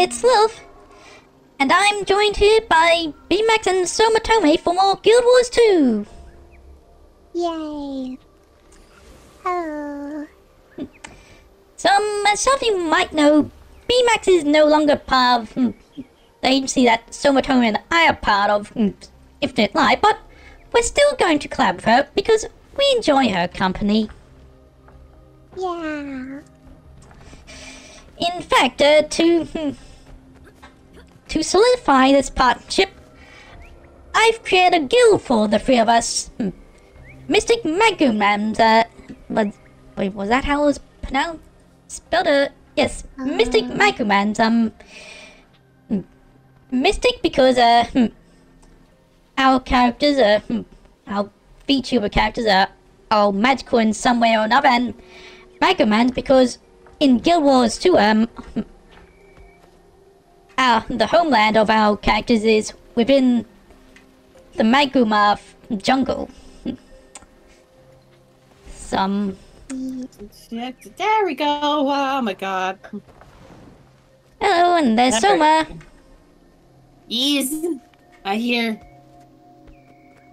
it's Lilith, and I'm joined here by Beemax and Somatomay for more Guild Wars 2! Yay! Hello! As some of you might know, Beemax is no longer part of the agency that Somatomay and I are part of, Infinite Live, but we're still going to collab with her because we enjoy her company. Yeah. In fact, to solidify this partnership, I've created a guild for the three of us. Mystic Maguumans, wait, was that how it was pronounced? Spelled it? Yes, Mystic Maguumans, Mystic because, our characters, our VTuber characters are all magical in some way or another, and Maguumans because in Guild Wars 2, the homeland of our characters is within the Maegumarf jungle. There we go! Oh my god! Hello, and there's Soma! Ease! I hear.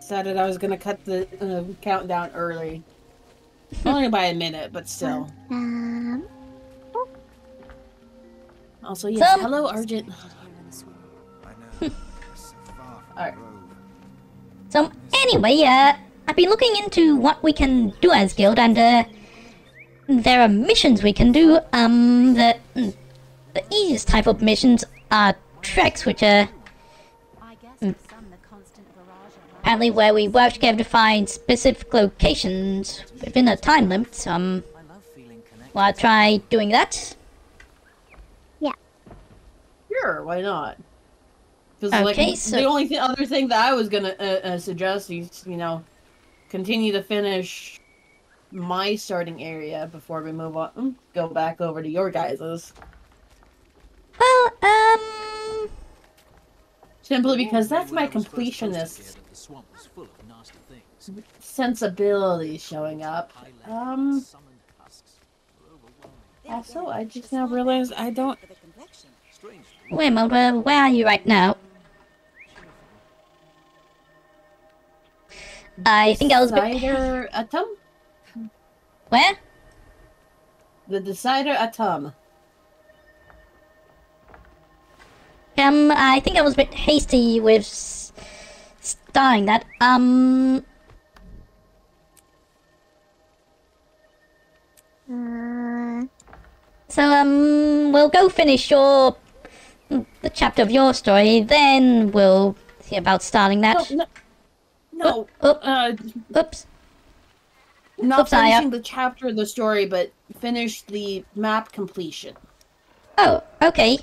Decided I was gonna cut the countdown early. Only by a minute, but still. Also, yes. Hello, Argent. Alright. So, anyway, I've been looking into what we can do as guild, and, there are missions we can do. The easiest type of missions are treks, which are apparently where we work together to find specific locations within a time limit, so, well, I'll try doing that. Sure, why not? Because okay, like, so the only other thing that I was gonna suggest is, you know, continue to finish my starting area before we move on. Go back over to your guys's. Well, simply because that's my completionist sensibility showing up. Also, I just now realized I don't. Wait, Mulder, where are you right now? I think I was. Desider Atum? Where? The Desider Atum. I think I was a bit hasty with starting that. So, we'll go finish your. The chapter of your story, then we'll see about starting that. No. Oops. Not finishing the chapter of the story, but finish the map completion. Oh, okay.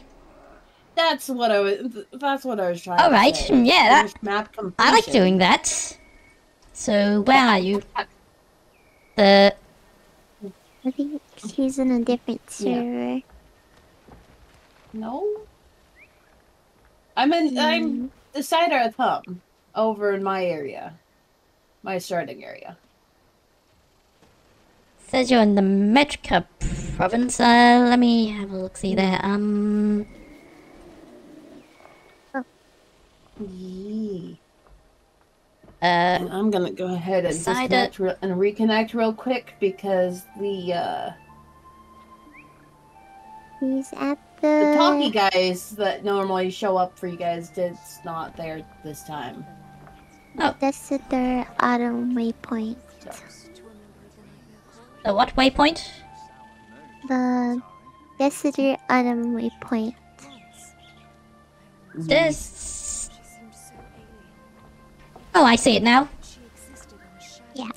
That's what I was. That's what I was trying. All right. To say. Yeah. Finish map completion. I like doing that. So where are you? I think he's in a different server. Yeah. No. I'm Desider Atum over in my area. My starting area. Says you're in the Metrica Province. Let me have a look see there. And I'm gonna go ahead and reconnect real quick because he's at the talkie guys that normally show up for you guys, it's not there this time. Oh, that's at the autumn waypoint. The what waypoint? The Desider Atum waypoint. This. Oh, I see it now. Yeah.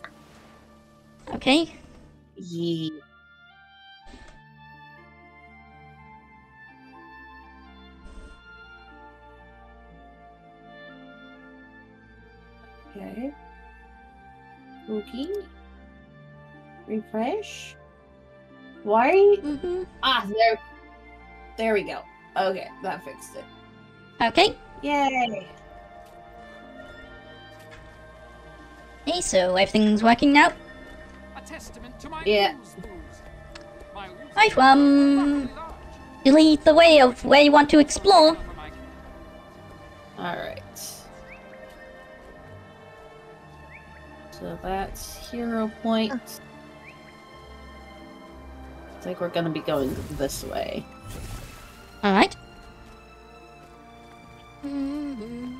Okay. Yeah. Okay. Okay. Refresh. Why? There we go. Okay, that fixed it. Okay. Yay. Hey, so everything's working now. A testament to my yeah. Right, You lead the way of where you want to explore. Alright. So that's hero point. Looks like we're gonna be going this way. Alright. Mm-hmm.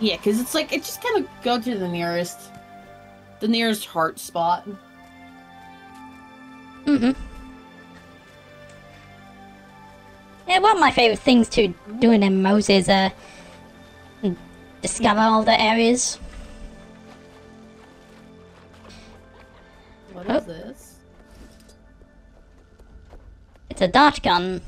Yeah, because it's like, it just kind of go to the nearest heart spot. Mm-hmm. Yeah, one of my favorite things to do in MMOs is, discover all the areas. What is this? It's a dart gun.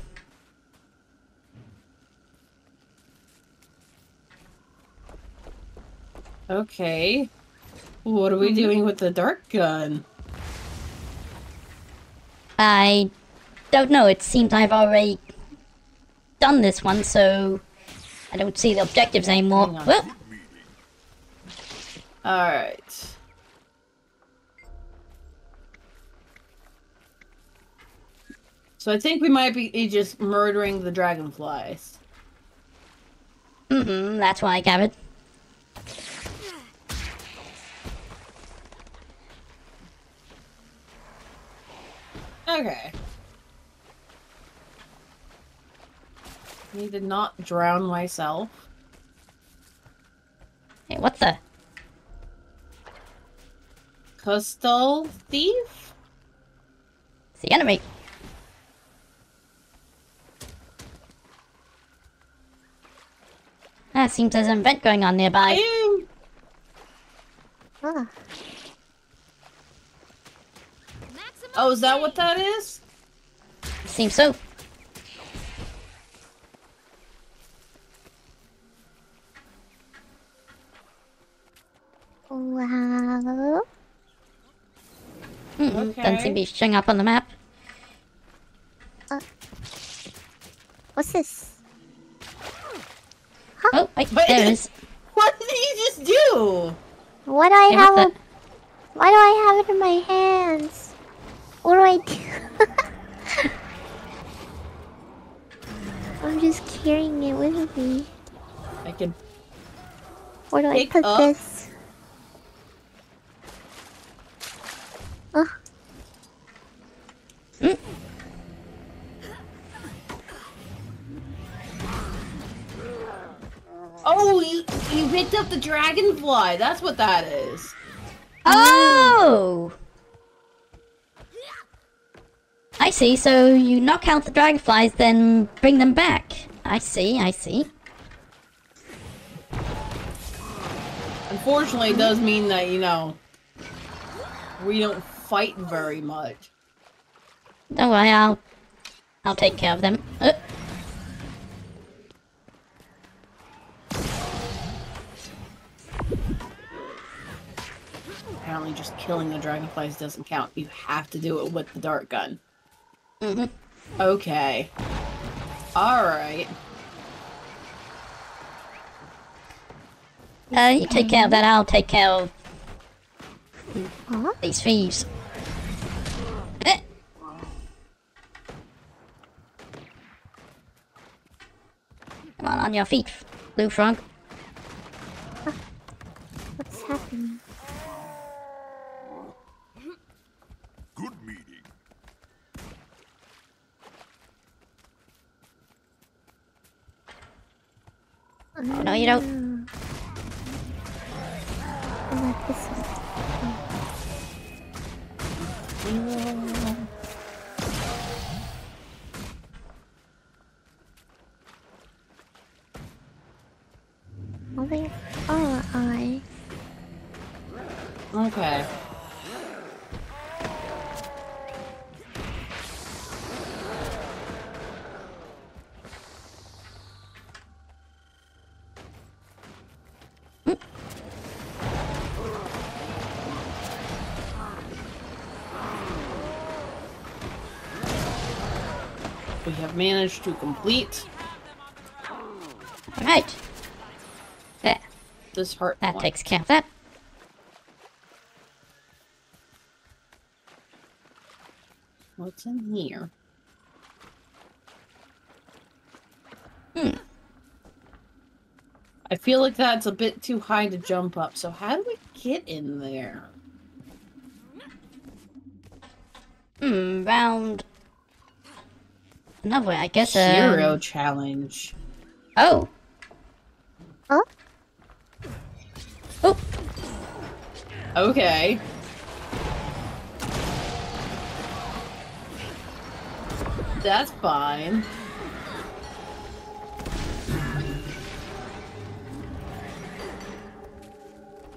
Okay. What are we doing with the dart gun? I don't know. It seems I've already done this one, so I don't see the objectives anymore. Alright. So I think we might be just murdering the dragonflies. Mm-mm, that's why I gathered. Okay. Need to not drown myself. Hey, what the? Coastal thief? It's the enemy. Ah, seems there's an event going on nearby. Oh, is that what that is? Seems so. Wow. Mm-hmm. Okay. Doesn't seem to be showing up on the map. What's this? Huh? Oh, wait, there it is. What did you just do? What do I have? Why do I have it in my hands? What do I do? I'm just carrying it with me. I can. Where do I put this? Oh. Mm. Oh, you picked up the dragonfly. That's what that is. Oh. I see, so you knock out the dragonflies, then bring them back. I see, I see. Unfortunately, it does mean that, you know, we don't fight very much. Don't worry, I'll take care of them. Apparently just killing the dragonflies doesn't count. You have to do it with the dart gun. Mm-hmm. Okay. Alright. You take care of that, I'll take care of these thieves. Come on your feet, Blue Frog. What's happening? Good meeting. Oh, no, you don't. I like this one. Well, there are eyes. Okay. we have managed to complete. Alright. There. This heart. That one takes care of that. What's in here? Hmm. I feel like that's a bit too high to jump up, so how do we get in there? Hmm, round... another way, I guess, Hero challenge. Oh! Huh? Oh! Okay. That's fine.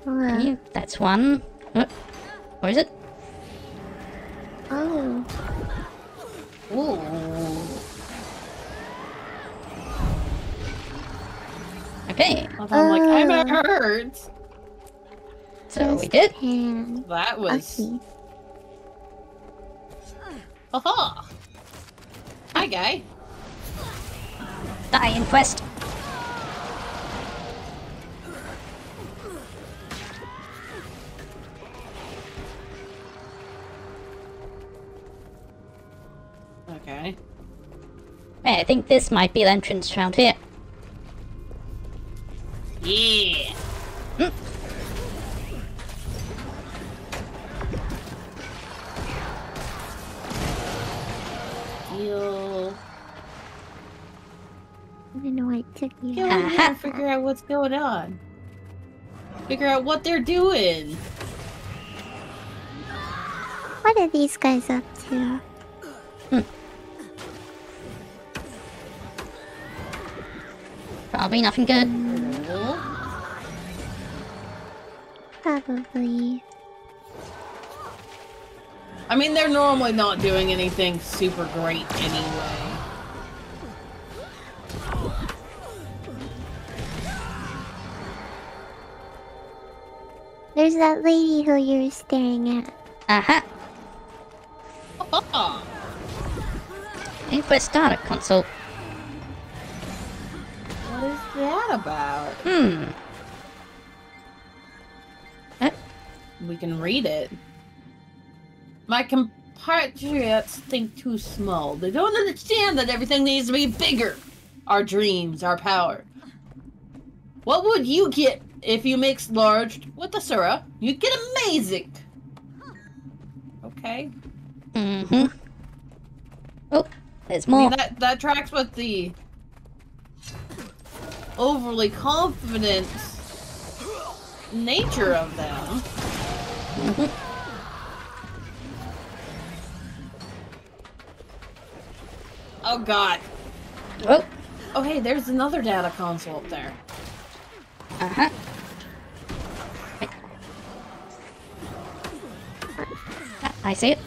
Yeah, that's one. Where is it? Oh. Ooh. Okay. I'm like, I'm hurt. So we did. That was. Okay. Aha! Hi, guy. Die, Inquest. Okay. Hey, I think this might be the entrance round here. Yeah. Mm. Yo. I don't know why it took you. Yeah, we gotta figure out what's going on. Figure out what they're doing. What are these guys up to? Hmm. Probably nothing good. Probably. I mean, they're normally not doing anything super great anyway. There's that lady who you're staring at. Aha! Uh-huh. Inquest data console. What is that about? Hmm. We can read it. My compatriots think too small. They don't understand that everything needs to be bigger. Our dreams, our power. What would you get if you mixed large with Asura? You'd get amazing. Okay. Mm-hmm. Oh, there's more. I mean, that tracks with the... overly confident nature of them. Oh god. Oh. Oh hey, there's another data console up there. Uh-huh. I see it.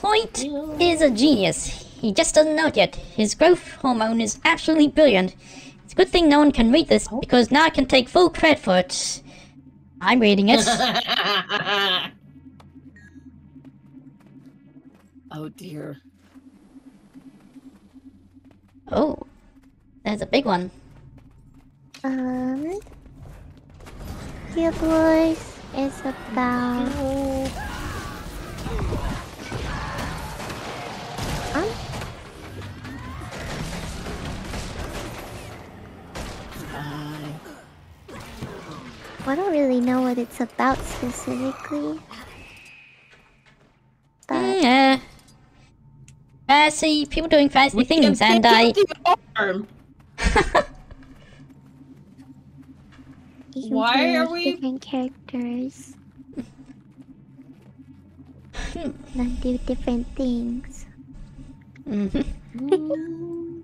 Point is a genius. He just doesn't know it yet. His growth hormone is absolutely brilliant. It's a good thing no one can read this, because now I can take full credit for it. I'm reading it. Oh dear. Oh. There's a big one. Guild Wars is about... I don't really know what it's about specifically. But... yeah. Fancy people doing fancy things, and I. Why are we different characters? And do different things. Mm-hmm.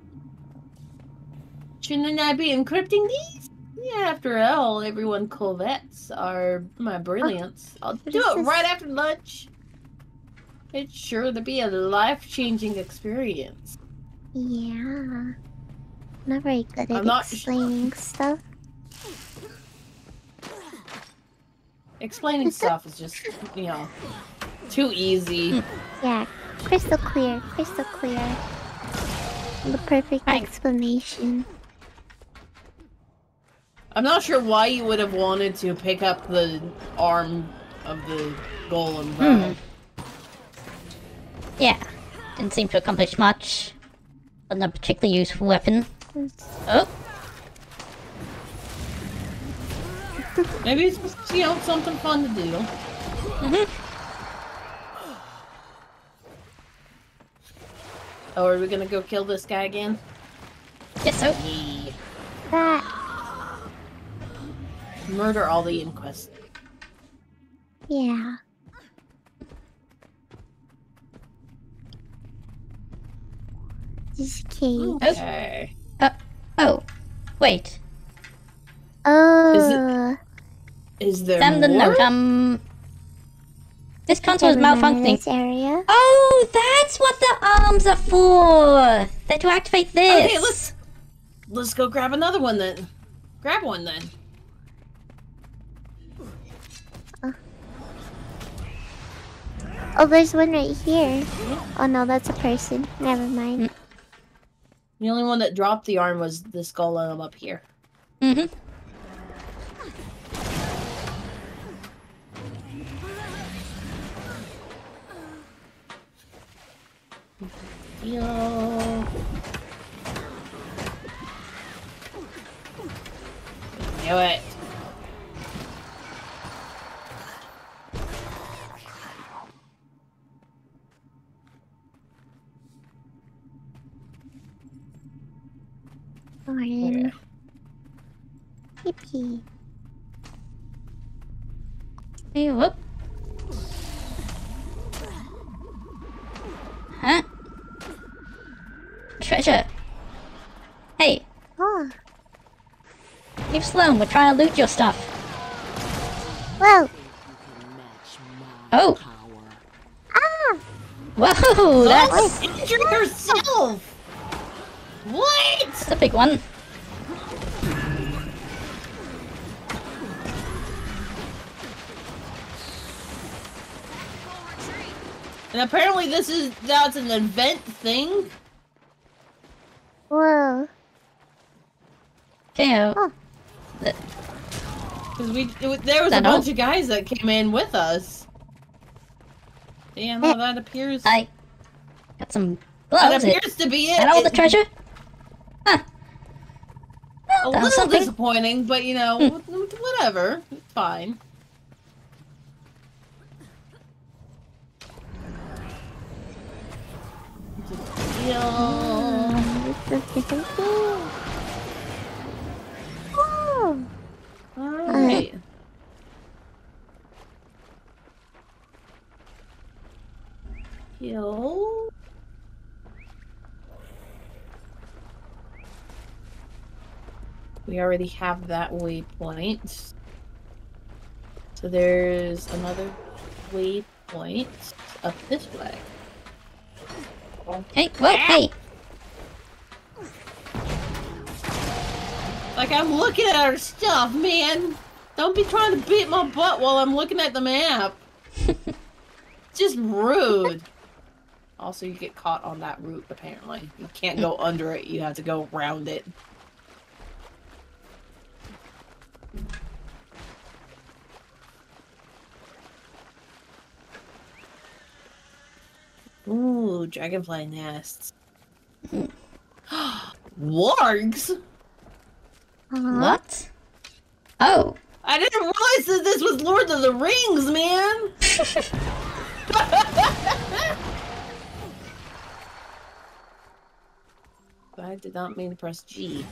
Shouldn't I be encrypting these? Yeah, after all, everyone Corvettes are my brilliance. I'll do it right after lunch. It's sure to be a life-changing experience. Yeah. Not very good at explaining stuff. Explaining stuff is just, you know, too easy. Yeah, crystal clear, crystal clear. The perfect explanation. I'm not sure why you would have wanted to pick up the arm of the golem, though. Yeah, didn't seem to accomplish much. Not a particularly useful weapon. Oh! Maybe it's just, you know, something fun to do. Oh, are we gonna go kill this guy again? Yes, so. Murder all the Inquest. Yeah. This cave. Okay. Oh. Wait. Oh. Is there more? This console is malfunctioning. This area. Oh, that's what the arms are for. They're to activate this. Okay, let's go grab another one then. Grab one then. Oh, there's one right here. Oh no, that's a person. Never mind. The only one that dropped the arm was this golem up here. Yo. Do it. Morning. Yippee. Hey, whoop. Huh? Treasure. Hey. Oh. Leave us alone, we're trying to loot your stuff. Whoa. Oh. Ah. Whoa, that's... Injure yourself! What? That's a big one. And apparently this is... that's an event thing? Whoa. Okay, oh. Cause there was a bunch of guys that came in with us. Damn, well, that appears... I... got some gloves. That appears to be it. Is that all the treasure? Huh. Well, a little disappointing, but you know, whatever. It's fine. Oh. Alright. Yo. We already have that waypoint. So there's another waypoint up this way. Hey, whoa, hey! Like, I'm looking at our stuff, man! Don't be trying to beat my butt while I'm looking at the map! Just rude! Also, you get caught on that route, apparently. You can't go under it, you have to go around it. Ooh, dragonfly nests. Wargs? What? Oh. I didn't realize that this was Lord of the Rings, man! I did not mean to press G.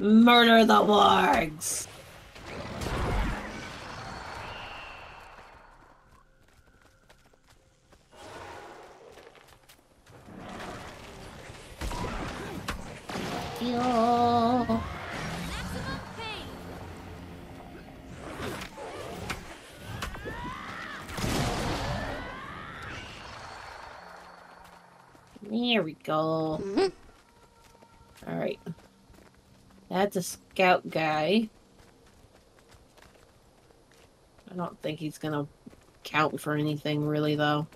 Murder the wargs! Yo. There we go. Alright. That's a scout guy. I don't think he's gonna count for anything really, though.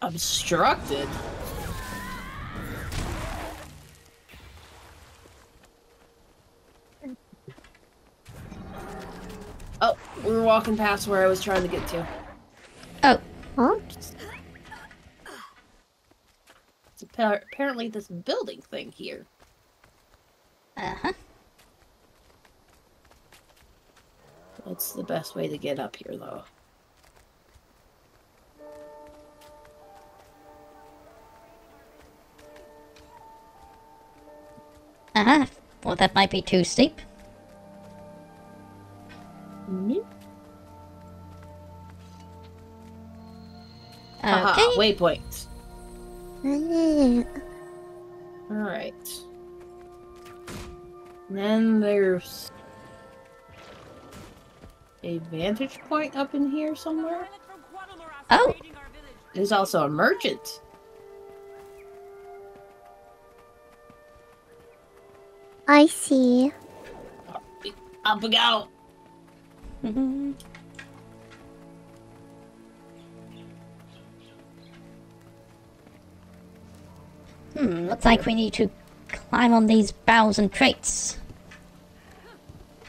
Obstructed? Oh, we were walking past where I was trying to get to. Oh. Huh? It's apparently this building thing here. Uh-huh. What's the best way to get up here, though? Uh-huh. Well, that might be too steep. Mm-hmm. Okay. Aha, waypoint. Alright. Then there's a vantage point up in here somewhere. Oh! There's also a merchant. I see. Up we go! Mm-hmm. Looks like we need to climb on these boughs and crates.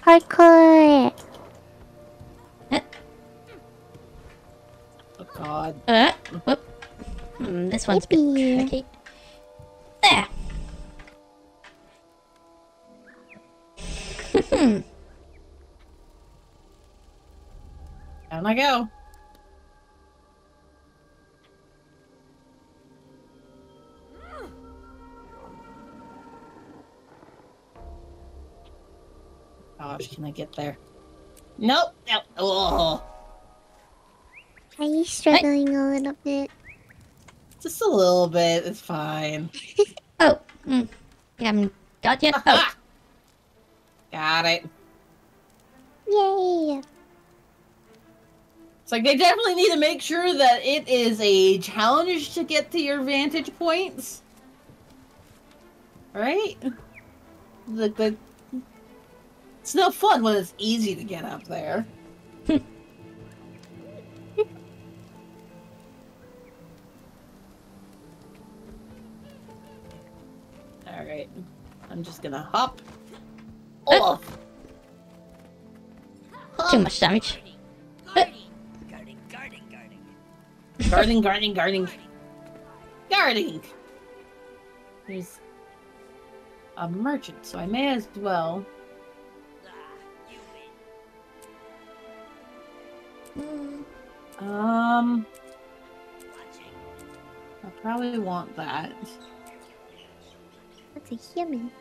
Hardcore! Oh god. Whoop. This one's a bit tricky. There! Down I go. Gosh, can I get there? Nope. No. Oh. Are you struggling a little bit? Just a little bit. It's fine. Oh. You haven't got yet? Oh. Got it. Yay. It's like they definitely need to make sure that it is a challenge to get to your vantage points. Right? The it's no fun when it's easy to get up there. Alright. I'm just gonna hop. Oh. Too much damage. Guarding! There's a merchant, so I may as well. I probably want that. That's a human.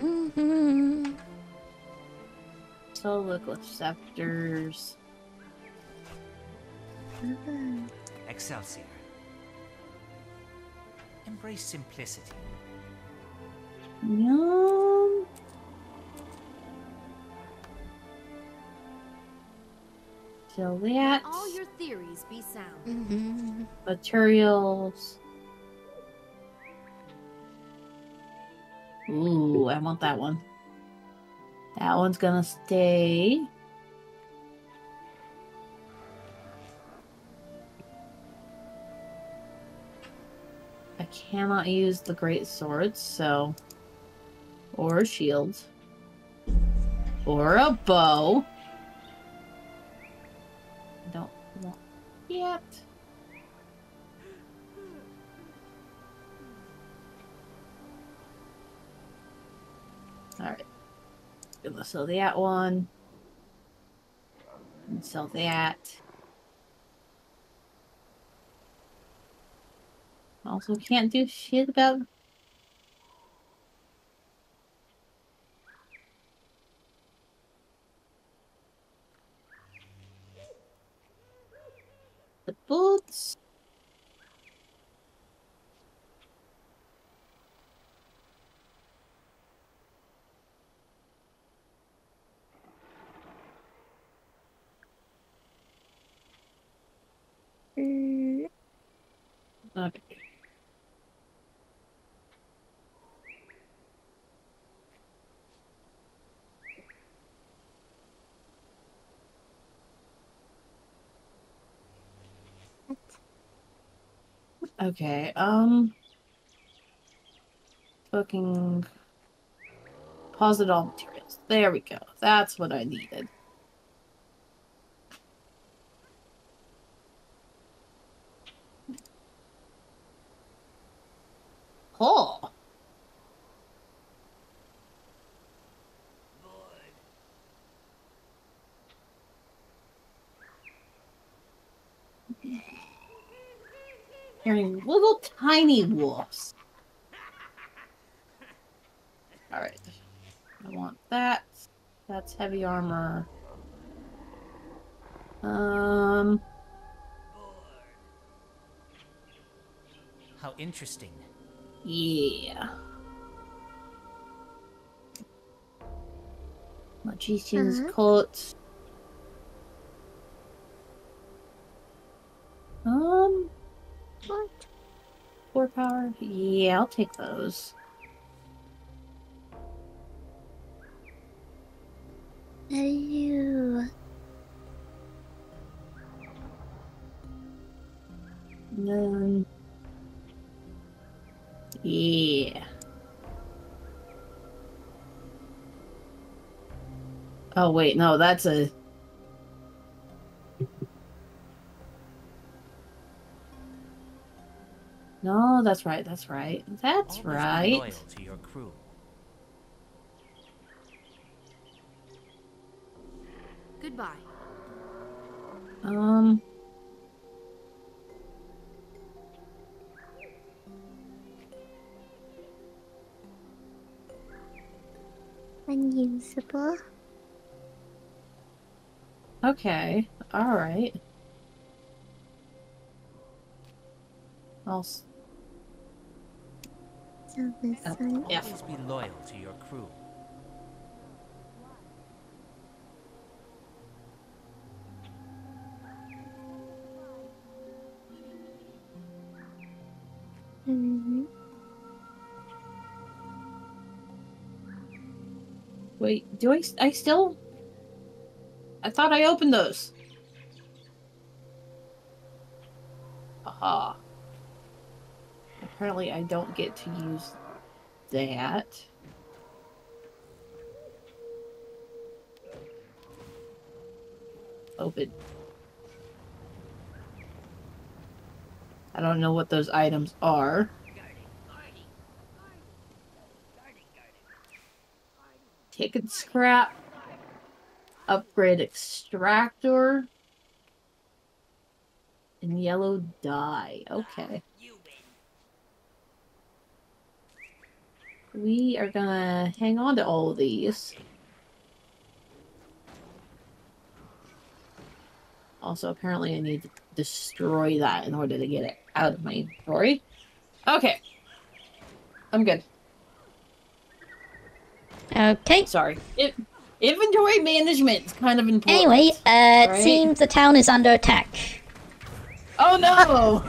Mm-hmm. So look with scepters. Mm-hmm. Excelsior. Embrace simplicity. No. So that. All your theories be sound. Mm-hmm. Materials. Ooh, I want that one. That one's gonna stay. I cannot use the great swords, so... Or a shield. Or a bow. I don't want yet. Alright. Gonna sell that one. And sell that. Also can't do shit about... the boots. Okay. Okay, fucking deposit all materials. There we go. That's what I needed. Cool. Hearing little tiny wolves. Alright. I want that. That's heavy armor. How interesting. Yeah. Magician's coat. What? 4 power? Yeah, I'll take those. You. Yeah. Oh wait, no, that's a. No, that's right. That's right. That's always right. Loyal to your crew. Goodbye. Unusable. Okay. All right. I'll. Yeah. Always be loyal to your crew. Wait, do I still? I thought I opened those. Aha. Apparently, I don't get to use that. Open. I don't know what those items are. Ticket scrap. Upgrade extractor. And yellow dye. Okay. We are gonna hang on to all of these. Also, apparently I need to destroy that in order to get it out of my inventory. Okay. I'm good. Okay. Sorry. Inventory management is kind of important. Anyway, right? It seems the town is under attack. Oh no!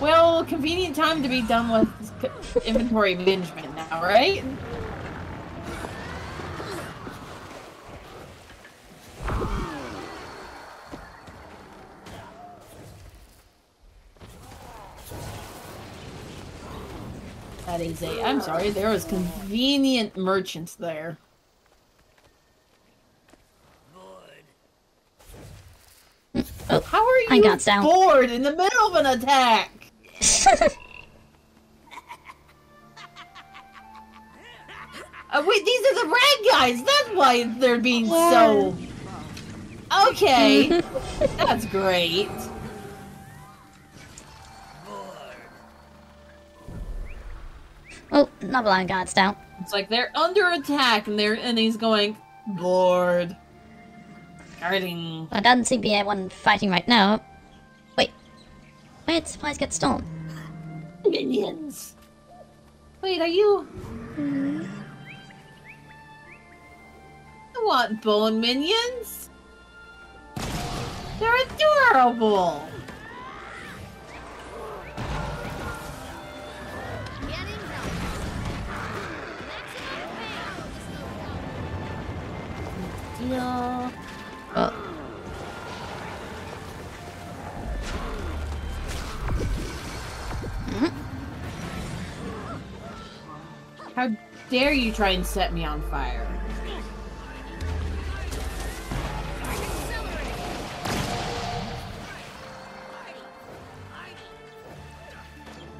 Well, convenient time to be done with inventory management now, right? That is a... I'm sorry, there was convenient merchants there. Oh, how are you bored in the middle of an attack? Wait, these are the red guys. That's why they're being so. Okay, that's great. Oh, not blind guards down. It's like they're under attack, and he's going bored. Guarding. Well, it doesn't seem to be anyone fighting right now. Wait, where did supplies get stolen? Minions! Wait, are you... I want bone minions! They're adorable! heal. How dare you try and set me on fire?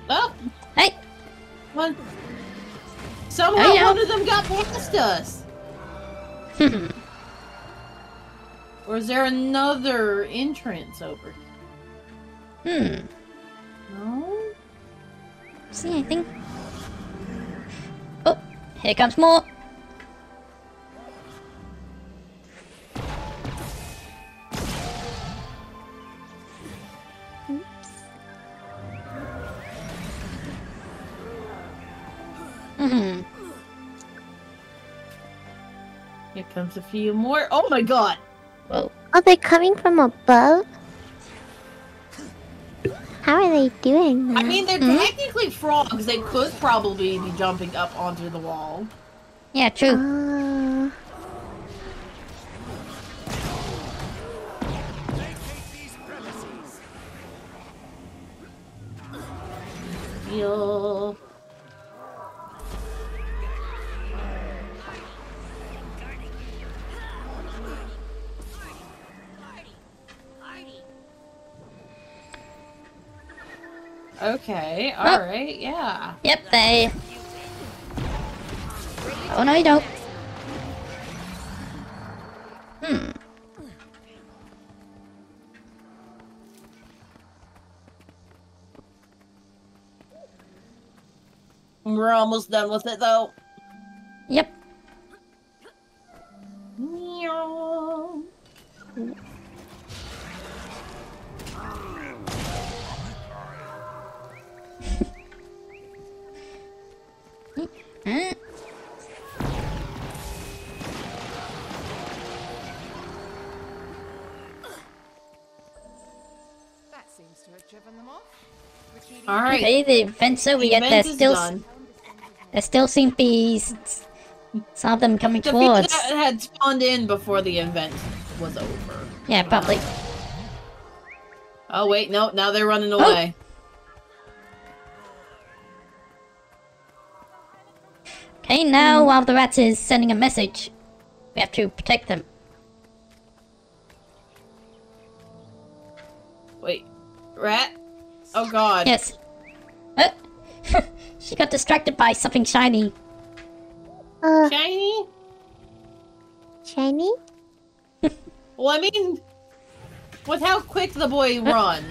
Oh! Hey! Somehow one of them got past us! Or is there another entrance over here? No? Is there anything? Oh! Here comes more! Here comes a few more. Oh my god! Whoa. Are they coming from above? How are they doing that? I mean, they're technically frogs. They could probably be jumping up onto the wall. Yeah, true. Yo. Okay, alright, yeah. Yep, they... Oh, no, you don't. We're almost done with it, though. Yep. Meow. Huh? That seems to have driven them off. All right. Okay, the event's over, yet there still seem to be some of them coming towards. The people that had spawned in before the event was over. Yeah, probably. Oh wait, no, now they're running away. Oh. Hey, now, while the rat is sending a message, we have to protect them. Wait, rat? Oh god. Yes. Oh. She got distracted by something shiny. Shiny? Shiny? Well, I mean, with how quick the boy runs.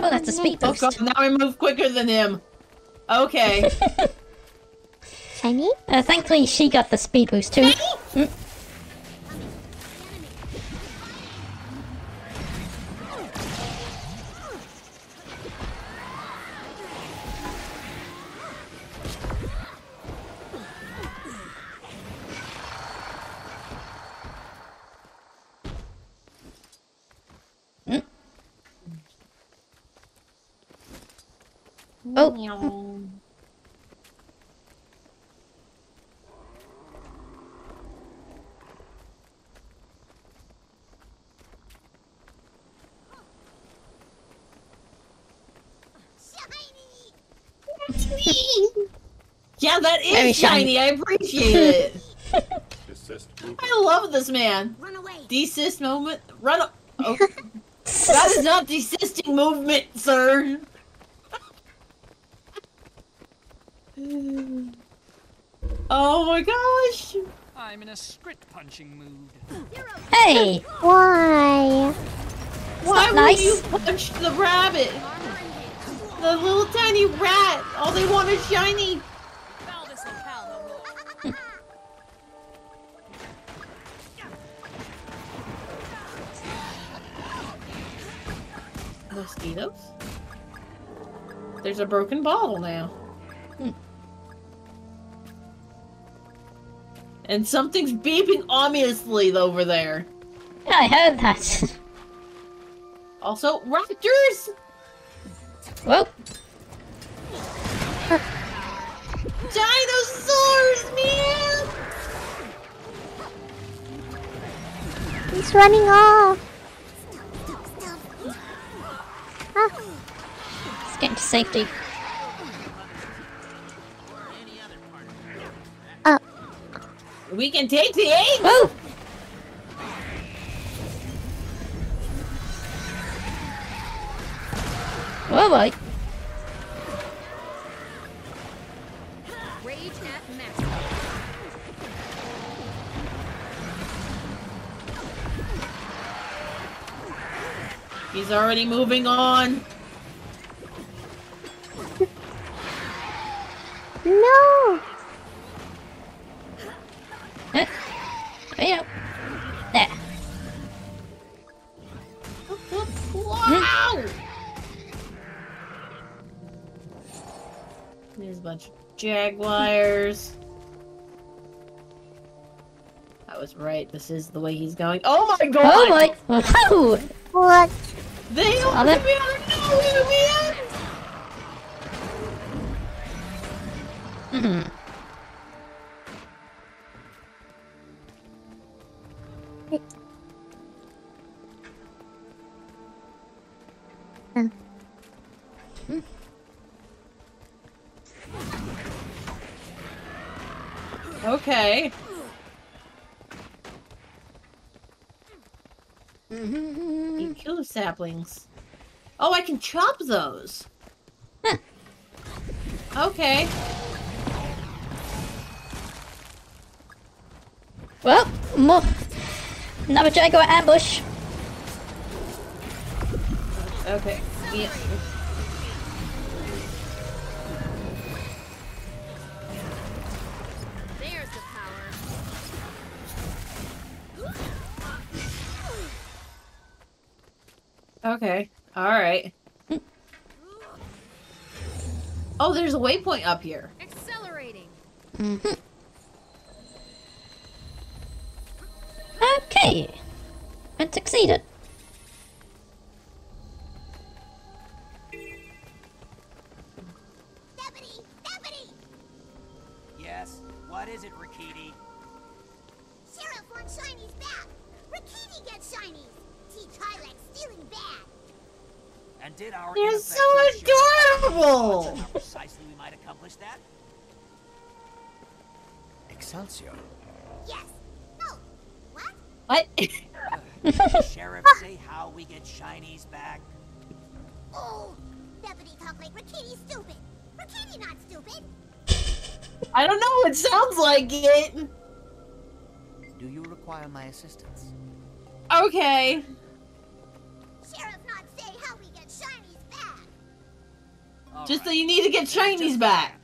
Oh, that's a speed boost. Oh, God, now I move quicker than him. Okay. Shiny? Thankfully, she got the speed boost too. Mm. Oh. Yeah, that is very shiny. I appreciate it. I love this man. Run away. Desist moment. Run up. Oh. That is not desisting movement, sir. Oh my gosh! I'm in a script punching mood. Hey! Why? Why would you punch the rabbit? The little tiny rat! All they want is shiny! Mosquitoes? There's a broken bottle now. And something's beeping ominously over there. Yeah, I heard that. Also, raptors! Whoa! Dinosaurs, man! He's running off. Ah. Let's get to safety. Oh. We can take the eggs! Oh! All right. Rage at max. He's already moving on. No. Yeah. There. Wow. There's a bunch of jaguars. I was right. This is the way he's going. Oh my god! Oh my! Oh. What? They are nowhere, man! Okay. You kill the saplings. Oh, I can chop those. Huh. Okay. Well, more. Another jaguar ambush. Okay. Yeah. Okay. All right. Oh, there's a waypoint up here. Accelerating. Okay. And succeeded. Deputy, deputy. Yes. What is it, Rikiti? Sheriff wants shinies back. Rikiti gets shinies. Hylek stealing bad. And did our They're so adorable! How precisely we might accomplish that? Excelsior. Yes. No. What? What? Sheriff, say how we get shinies back. Oh, Deputy talk like Rikiti's stupid. Rikiti not stupid. I don't know. It sounds like it. Do you require my assistance? Okay. Sheriff not say how we get shinies back. All just right. That you need to get shinies back.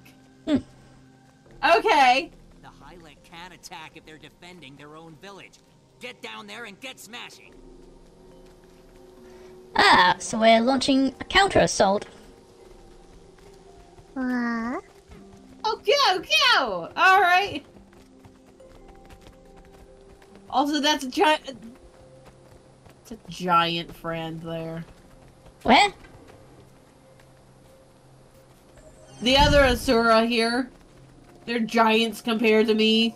Okay. The Hylek can attack if they're defending their own village. Get down there and get smashing. Ah, so we're launching a counter-assault. Oh, go, go! Alright. Also, that's a giant... It's a giant friend there. What? The other Asura here. They're giants compared to me.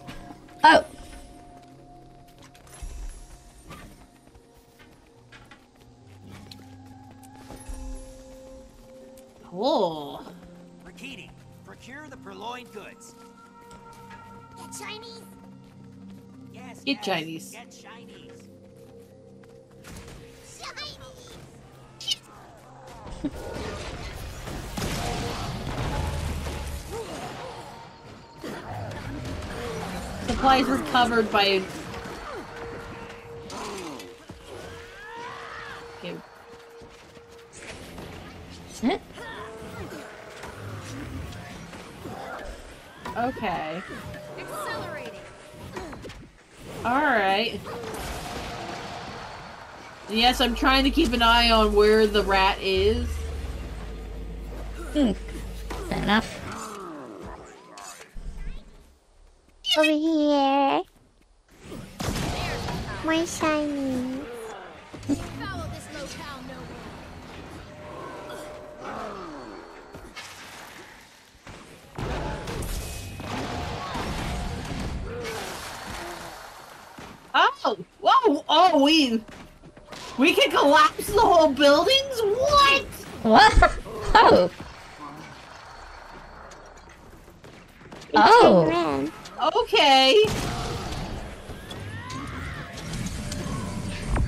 Oh. Cool. Rikiti, procure the purloined goods. Get Chinese? Yes, get Chinese. Get Chinese. Supplies were covered by... Okay. Okay. Accelerating. All right. Yes, I'm trying to keep an eye on where the rat is. Fair enough. Over here. More shiny. Oh! Whoa! Oh, we can collapse the whole buildings? What? What? Oh! It's oh! Okay!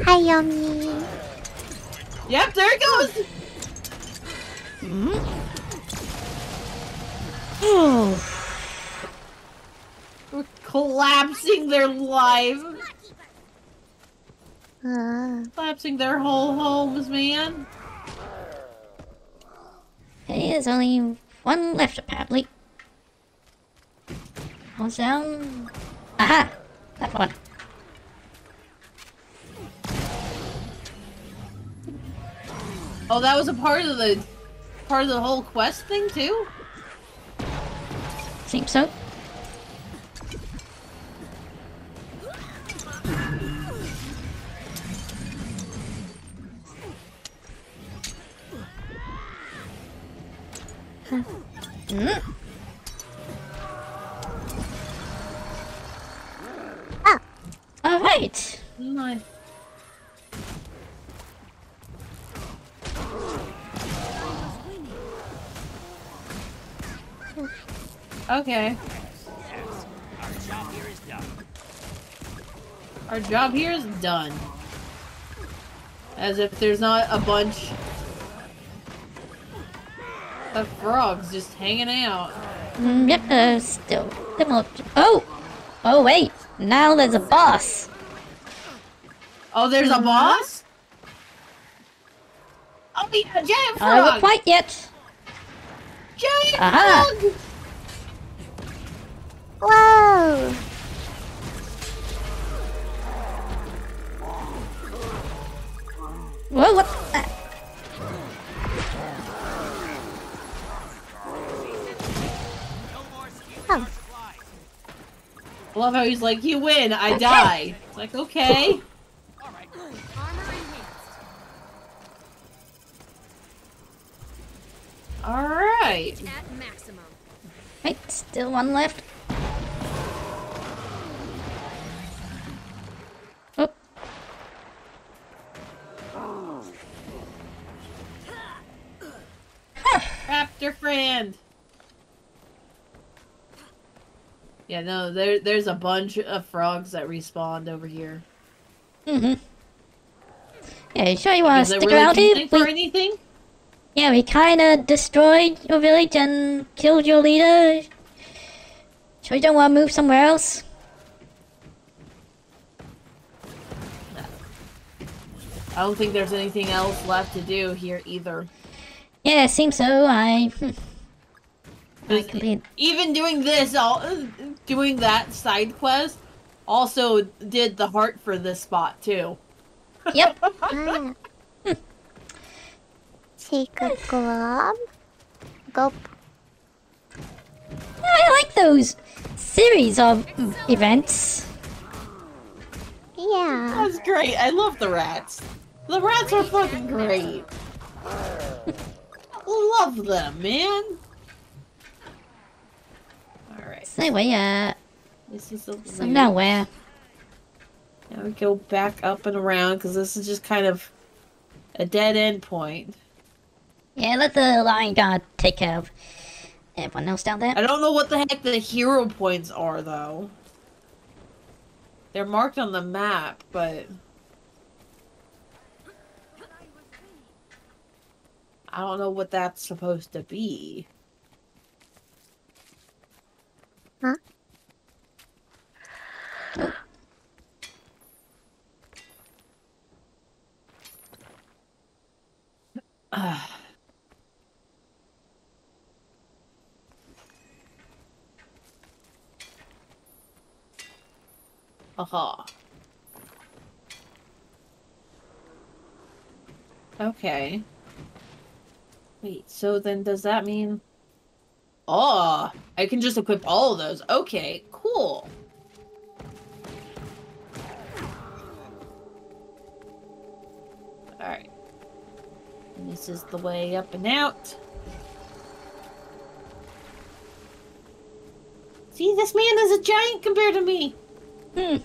Hi, Yomi! Yep, there it goes! Mm-hmm. We're collapsing their life! Collapsing their whole homes, man! Hey, there's only one left, apparently. One's down. Aha! That one. Oh, that was a part of the whole quest thing too? Seems so. Huh. Mm. All right. Nice. Okay. Our job here is done. Our job here is done. As if there's not a bunch of frogs just hanging out. Yep, still. Oh! Oh, wait. Now there's a boss. Oh, there's a boss? Oh, yeah, a giant frog! Not quite yet. Giant frog! Whoa! Whoa, what? Oh. I love how he's like, you win, I die. It's like, okay. Alright. Wait, still one left. Oh. Raptor friend. Yeah, no, there's a bunch of frogs that respawned over here. Mm-hmm. Yeah, you sure you want to stick around here? For anything? Yeah, we kind of destroyed your village and killed your leader. Sure you don't want to move somewhere else? No. I don't think there's anything else left to do here either. Yeah, it seems so. Even doing this, doing that side quest, also did the heart for this spot too. Yep. Take a glob. Gulp. Yeah, I like those series of events. Yeah. That was great. I love the rats. The rats are fucking great. I love them, man. Alright. So anyway, this is so nowhere. Now we go back up and around, because this is just kind of a dead end point. Yeah, let the Lion God take care of everyone else down there. I don't know what the heck the hero points are, though. They're marked on the map, but... I don't know what that's supposed to be. Huh? Oh. Aha. Okay. Wait, so then does that mean... Oh, I can just equip all of those. Okay, cool. This is the way up and out. See, this man is a giant compared to me. Hmm.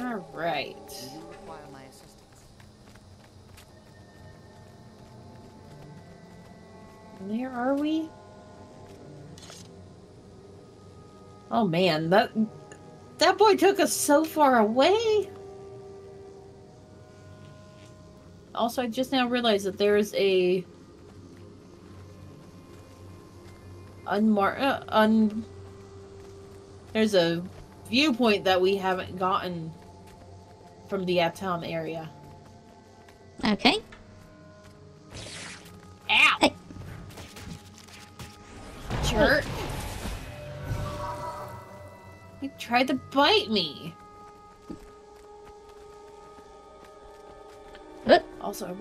All right. You require my assistance. And there are we. Oh man, that boy took us so far away. Also, I just now realized that there is a there's a viewpoint that we haven't gotten from the Atum area. Okay. Ow! Hey. Jerk! He tried to bite me! Also, I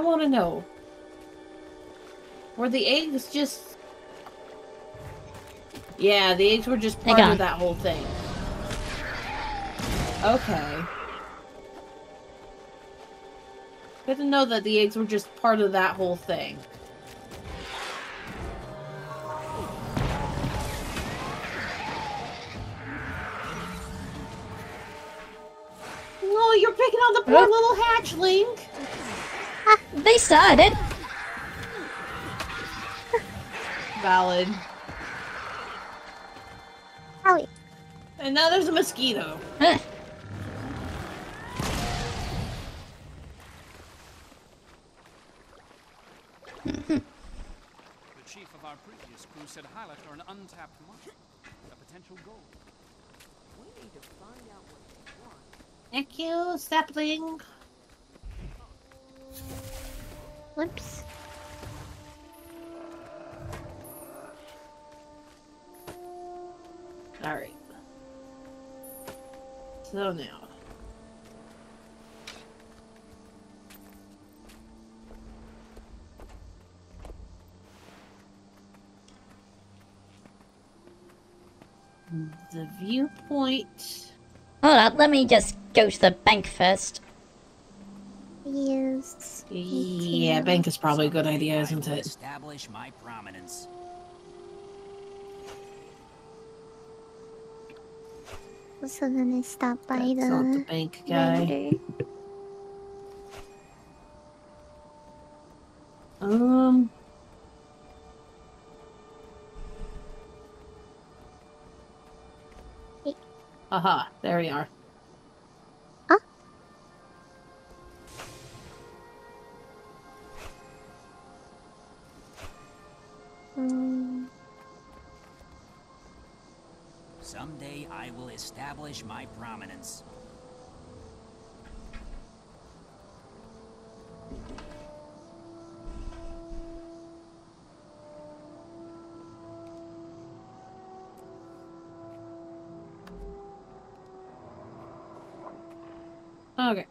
want to know. Were the eggs just... Yeah, the eggs were just part of that whole thing. Okay. Good to know that the eggs were just part of that whole thing. You're picking on the poor little hatchling! Ah, they started! Valid. Owie. And now there's a mosquito. The chief of our previous crew said Hylek are an untapped market, a potential gold. We need to find out what. Thank you, sapling. Whoops. Alright. So now. The viewpoint... Hold on, let me just go to the bank first. Yes. Yeah, bank is probably a good idea, isn't it? Establish my prominence. So then I stop by That's not the bank guy. Later. Aha, there we are. Huh? Someday I will establish my prominence. Okay.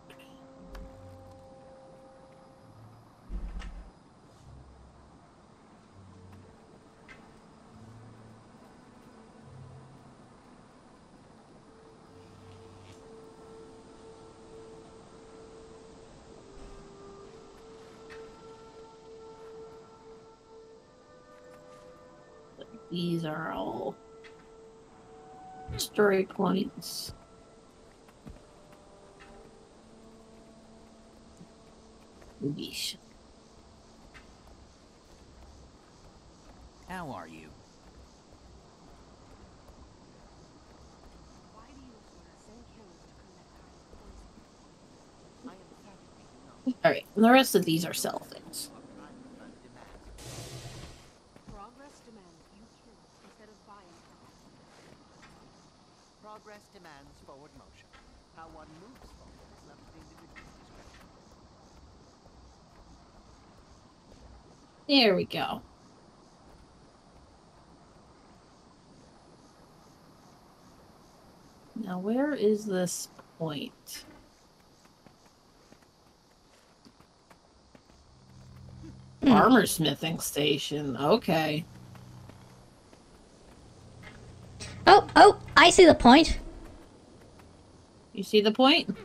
These are all story points. Yeesh. How are you? All right, the rest of these are cell things. Progress demands you kill instead of buying. Progress demands forward motion. How one moves forward is left to individual discretion. There we go. Now, where is this point? Armor smithing station. Okay. I see the point. You see the point?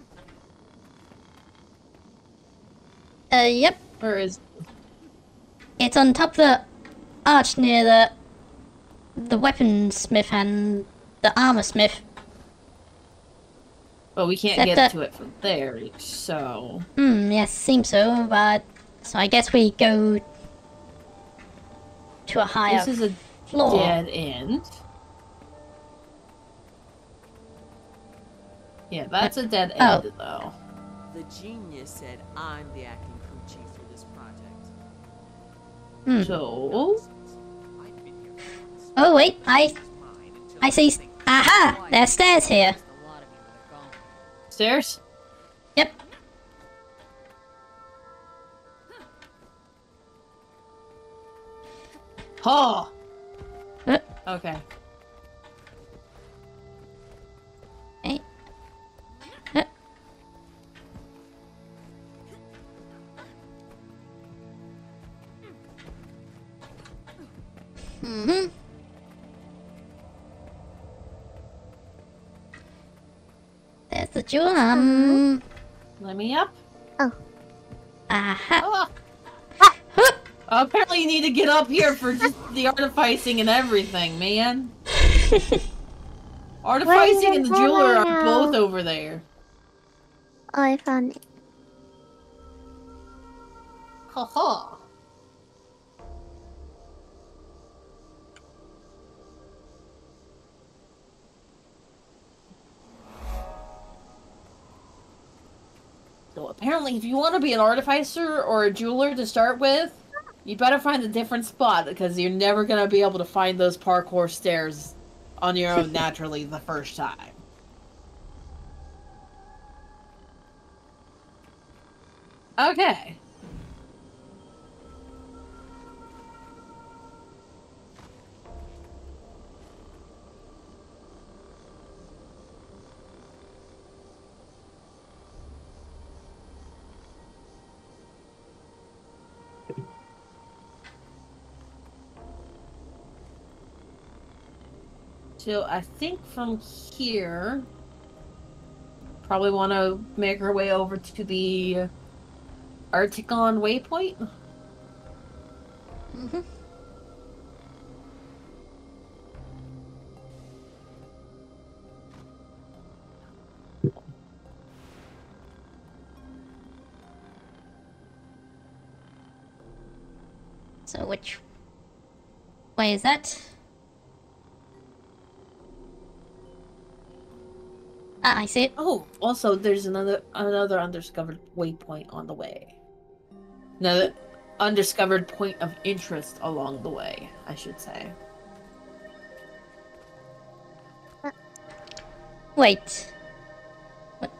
Yep. Where is it? It's on top of the arch near the weaponsmith and the armorsmith. But we can't get to it from there, so... Hmm, yes, seems so, but... So I guess we go... to a higher floor. This is a dead end. Yeah, that's a dead end, though. The genius said, I'm the acting crew chief for this project. Hmm. So... Oh, wait, I see... Aha! There's stairs here. Stairs? Yep. Oh! Okay. Hey. Mm-hmm. There's the jewel. Let me up. Oh. Aha. Oh. Oh, apparently you need to get up here for just the artificing and everything, man. Artificing and the jeweler are both over there. Oh, I found it. Haha. So apparently, if you want to be an artificer or a jeweler to start with, you better find a different spot, because you're never going to be able to find those parkour stairs on your own naturally the first time. Okay. So I think from here, probably want to make our way over to the Artagon waypoint. Mm-hmm. So which way is that? I see it. Oh, also, there's another undiscovered waypoint on the way. Another undiscovered point of interest along the way, I should say. Wait. What?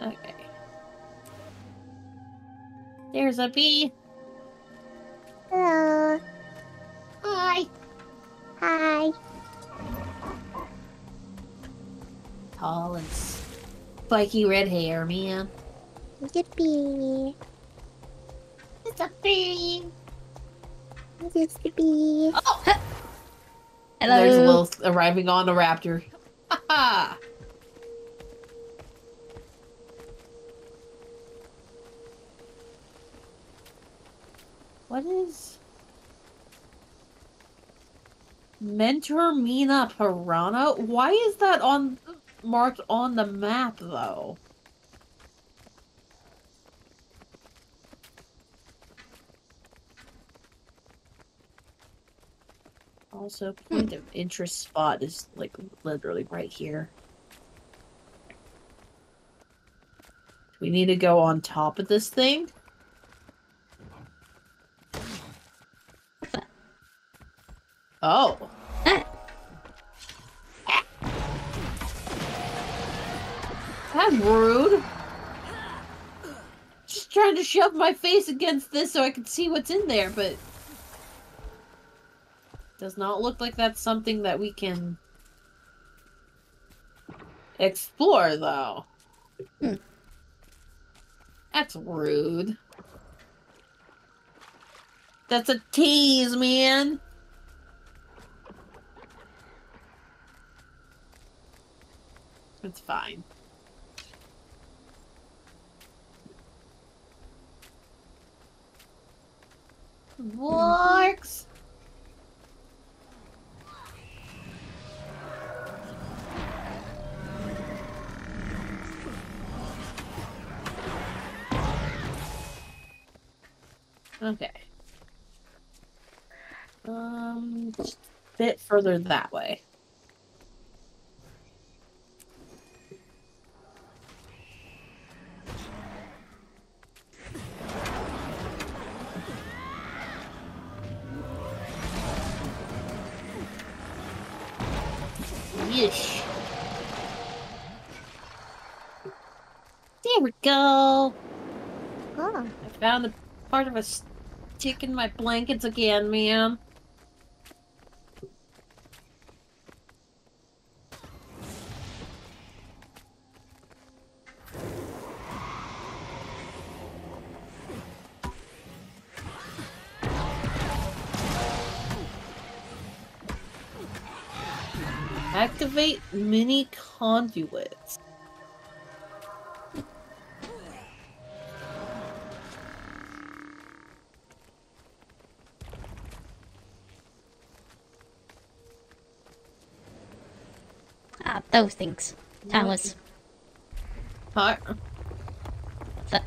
Okay. There's a bee. Hello. Hi. Hi. Tall and spiky red hair, man. It's a bee. It's a bee. It's a bee. Oh! Hello. There's a little arriving on the raptor. Ha ha! What is... Mentormina Piranha? Why is that marked on the map, though? Also, point of interest spot is, like, literally right here. Do we need to go on top of this thing? Oh. That's rude. Just trying to shove my face against this so I can see what's in there, but... Does not look like that's something that we can... explore, though. Hmm. That's rude. That's a tease, man. It's fine. Works. Okay. Bit further that way. Yeesh. There we go. Huh. I found a part of a stick in my blankets again, man. Activate mini conduits. Ah, those things. Towers. What? What's up?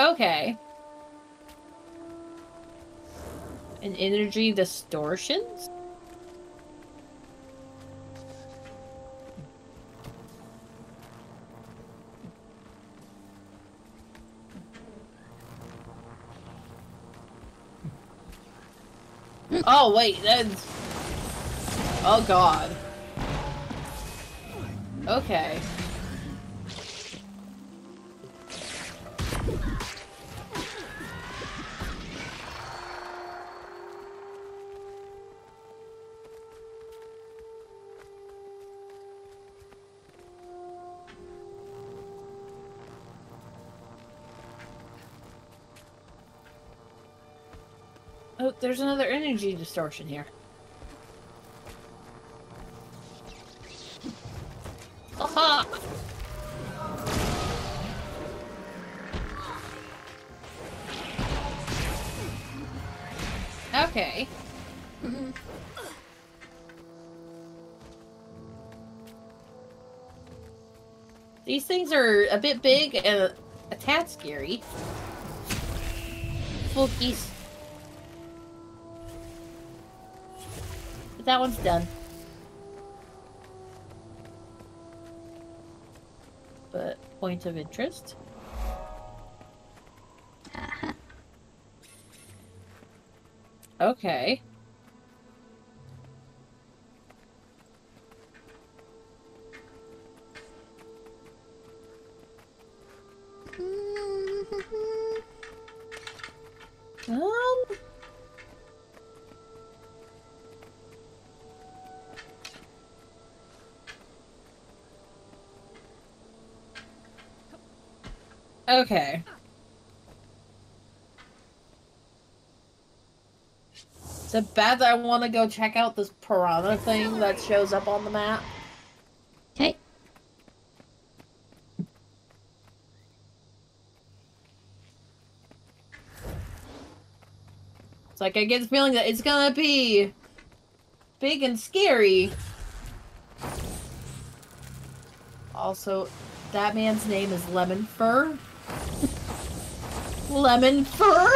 Okay. And energy distortions? Oh, wait, that's... Oh, God. Okay. There's another energy distortion here. Aha! Okay. These things are a bit big and a tad scary. Spooky. That one's done. But point of interest. Okay. Okay. So bad that I want to go check out this piranha thing that shows up on the map. Okay. It's like I get the feeling that it's gonna be big and scary. Also, that man's name is Lemon Fur. Lemon Fur?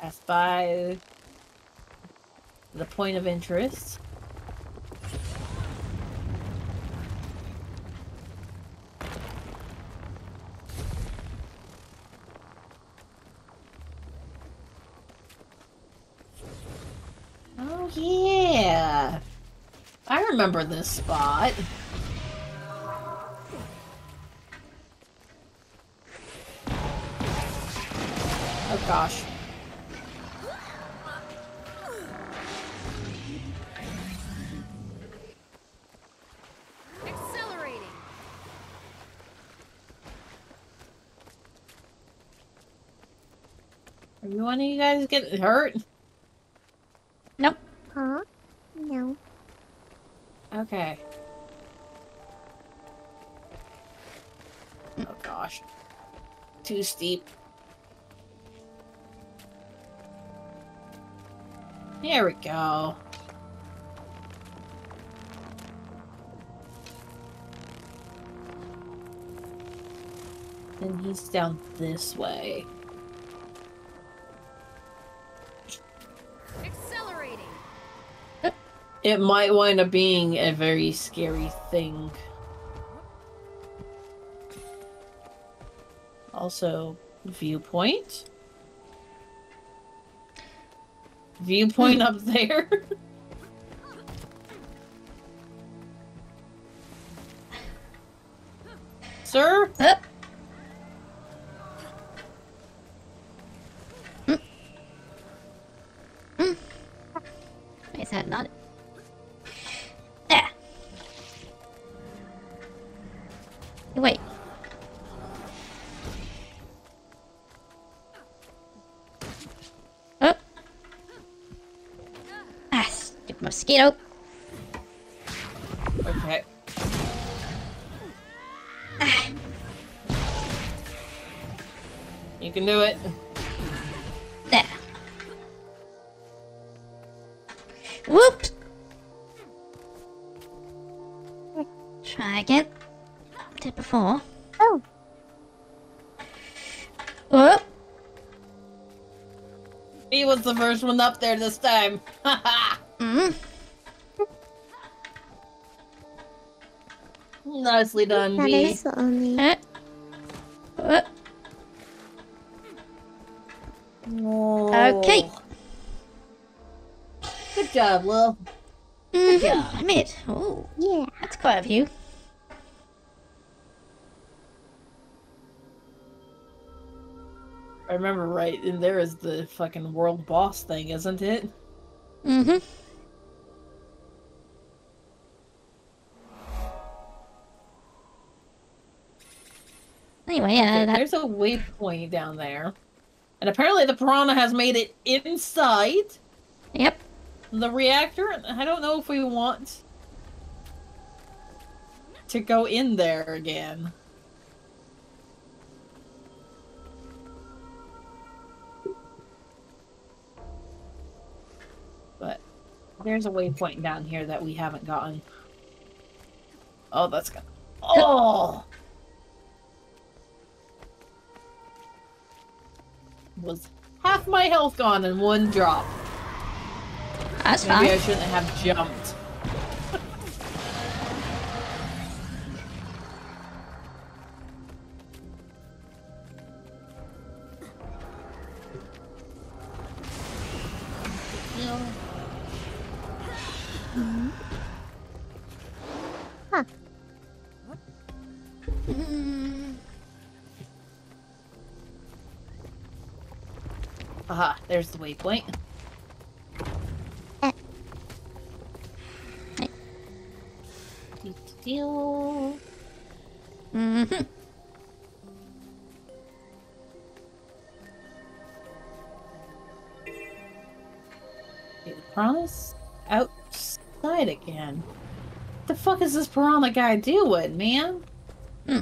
That's by the point of interest. Oh, yeah. I remember this spot. Oh gosh. Are you one of you guys getting hurt? Nope. Huh? No. Okay. Oh gosh. Too steep. There we go. And he's down this way. It might wind up being a very scary thing. Also, viewpoint? Viewpoint up there? Sir? Is that not it? Wait. Oh. Ah, stupid mosquito. Okay. Ah. You can do it. There. Whoop. Try again. Did before. Oh. Whoop. He was the first one up there this time. Mm. Nicely done, that V. Is only... Okay. Good job, Lil. Mm-hmm. Good job. I made it. Oh. Yeah. That's quite a view. I remember right, and there is the fucking world boss thing, isn't it? Mm-hmm. Anyway, yeah, there's a waypoint down there. And apparently the piranha has made it inside. Yep. The reactor, I don't know if we want to go in there again. There's a waypoint down here that we haven't gotten. Oh, that's got. Oh! Was half my health gone in one drop. That's fine. Maybe I shouldn't have jumped. Aha, there's the waypoint. Mm-hmm. The piranha's outside again. What the fuck is this piranha guy doing, man? Hmm.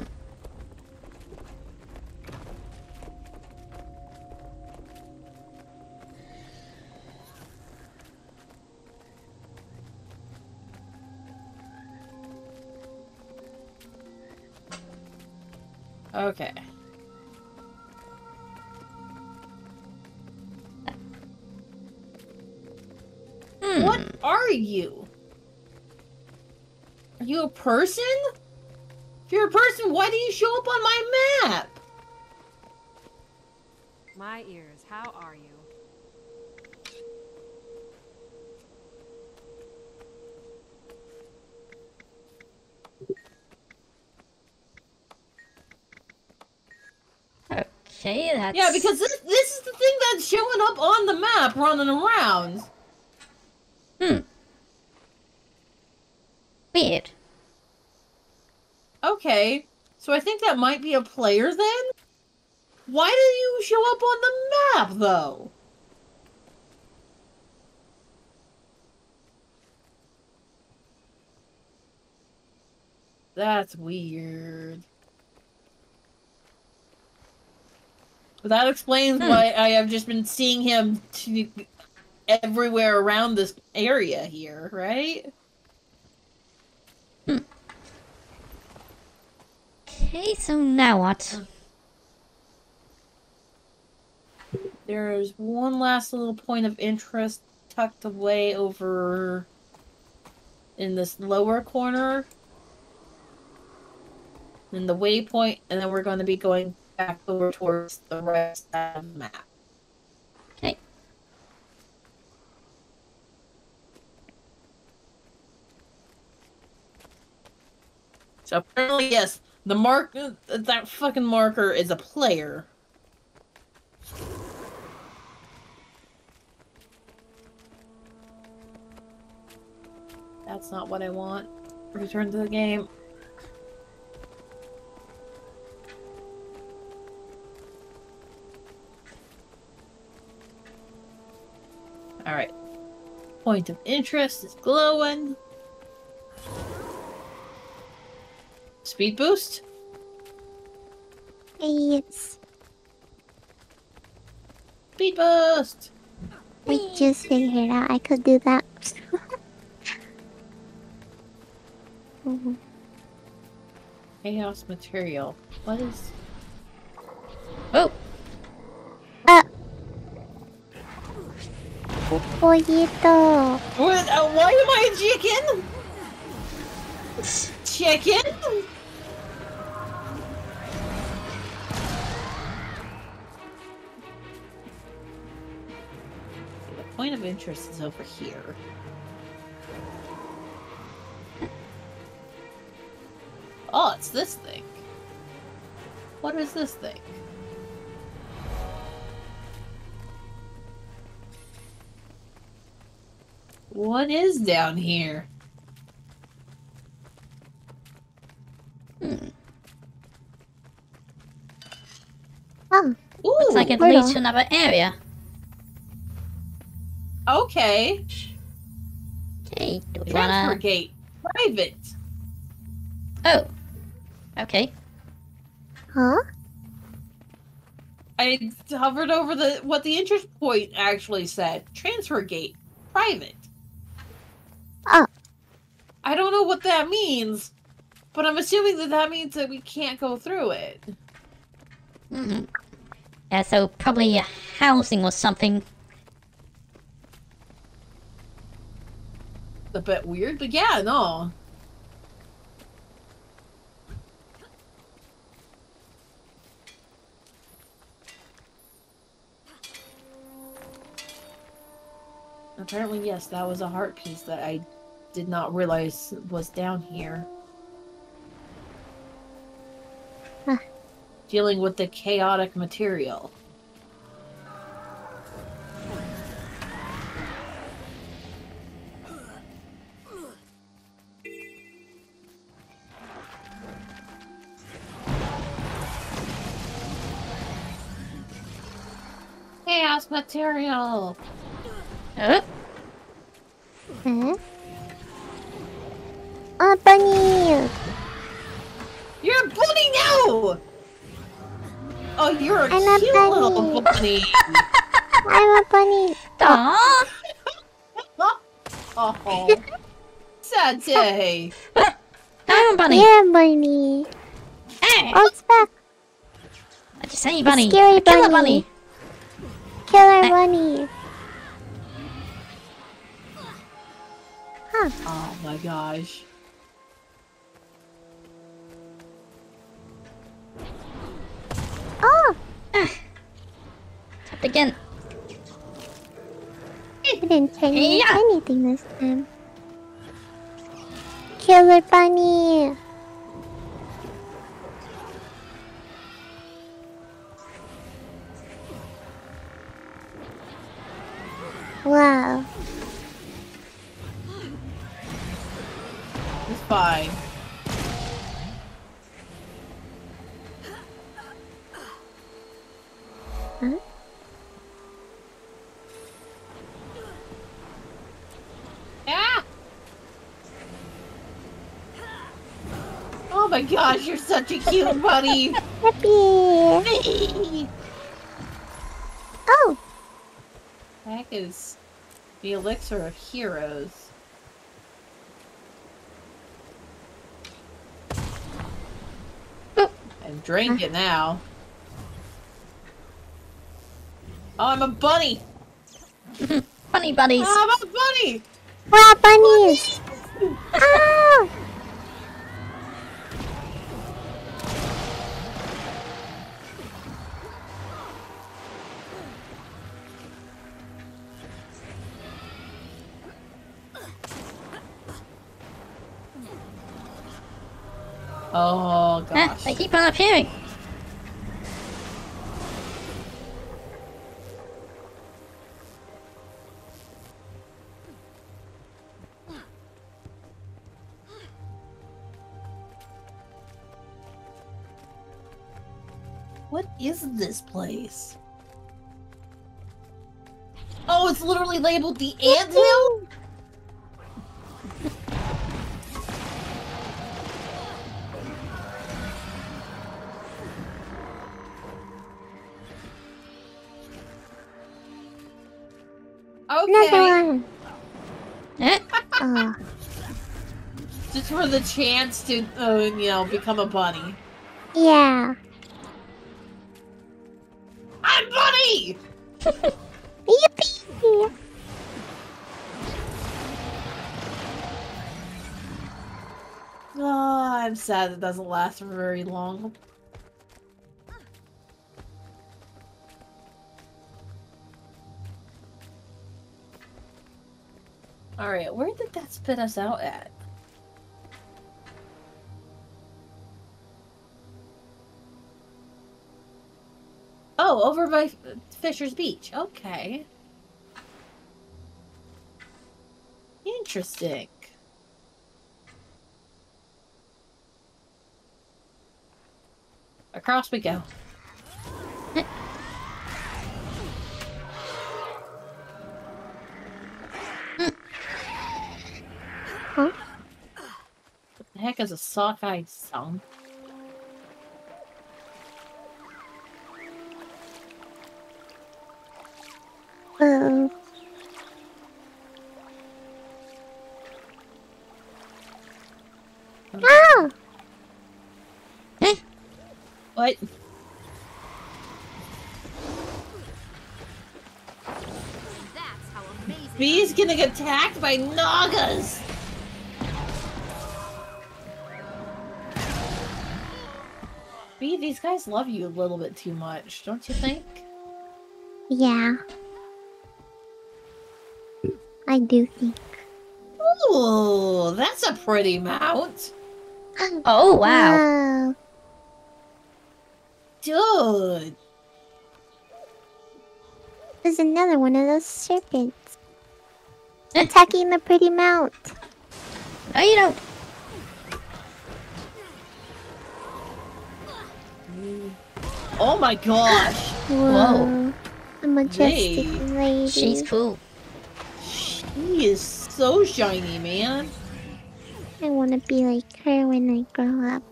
Okay. Hmm. What are you? Are you a person? If you're a person, why do you show up on my map? My ears, how are you? Okay, that's... Yeah, because this is the thing that's showing up on the map, running around. Hmm. Weird. Okay, so I think that might be a player then? Why do you show up on the map, though? That's weird. That explains why I have just been seeing him everywhere around this area here, right? Hmm. Okay, so now what? There's one last little point of interest tucked away over in this lower corner. And the waypoint, and then we're going to be going back over towards the rest of the map. Okay. So apparently, yes, the mark, that fucking marker is a player. That's not what I want. Return to the game. Alright. Point of interest is glowing. Speed boost? Yes. Speed boost! I just figured out I could do that. Chaos material. What is... Oh! Pollito. What? Why am I a chicken? Chicken? The point of interest is over here. Oh, it's this thing. What is this thing? What is down here? Hmm. Oh, looks like it leads to another area. Okay. Okay, do we wanna... Transfer gate. Private. Oh. Okay. Huh? I hovered over the what the interest point actually said. Transfer gate. Private. Oh. I don't know what that means, but I'm assuming that that means that we can't go through it. Mm-hmm. Yeah, so probably a housing or something. A bit weird, but yeah, no. Apparently, yes, that was a heart piece that I... did not realize it was down here. Huh. Dealing with the chaotic material. Chaos material. Huh? Hmm? Oh, bunny! You're a bunny now! Oh, you're a cute little bunny! I'm a bunny! Aww! Oh, sad day! I'm a bunny! You're a bunny! Hey! Oh, it's back! I just say bunny! Scary bunny! Killer bunny! Killer bunny! Huh. Oh my gosh! Oh! Tapped again. I didn't change anything this time. Killer bunny! Wow. It's fine. Huh? Ah! Oh my gosh, you're such a cute buddy. Happy. Oh. That is the elixir of heroes. And drink it now. Oh, I'm a bunny! Bunny buddies! Oh, I'm a bunny! Wow, bunnies! Oh! Oh, gosh. Ah, they keep on appearing. What is this place? Oh, it's literally labeled the Ant Hill? Okay. Another one. Just for the chance to, you know, become a bunny. Yeah. I'm bunny. Yippee! Oh, I'm sad it doesn't last for very long. Alright, where did that spit us out at? Oh, over by Fisher's Beach. Okay. Interesting. Across we go. Huh? What the heck is a sockeye song? Whoa. Oh. Huh? What? That's how amazing. Bee's getting attacked by Nagas. Bee, these guys love you a little bit too much, don't you think? Yeah. I do think. Ooh, that's a pretty mount. Oh, wow. Dude. There's another one of those serpents. Attacking the pretty mount. No, you don't. Oh my gosh. Whoa. A majestic lady. She's cool. She is so shiny, man. I want to be like her when I grow up.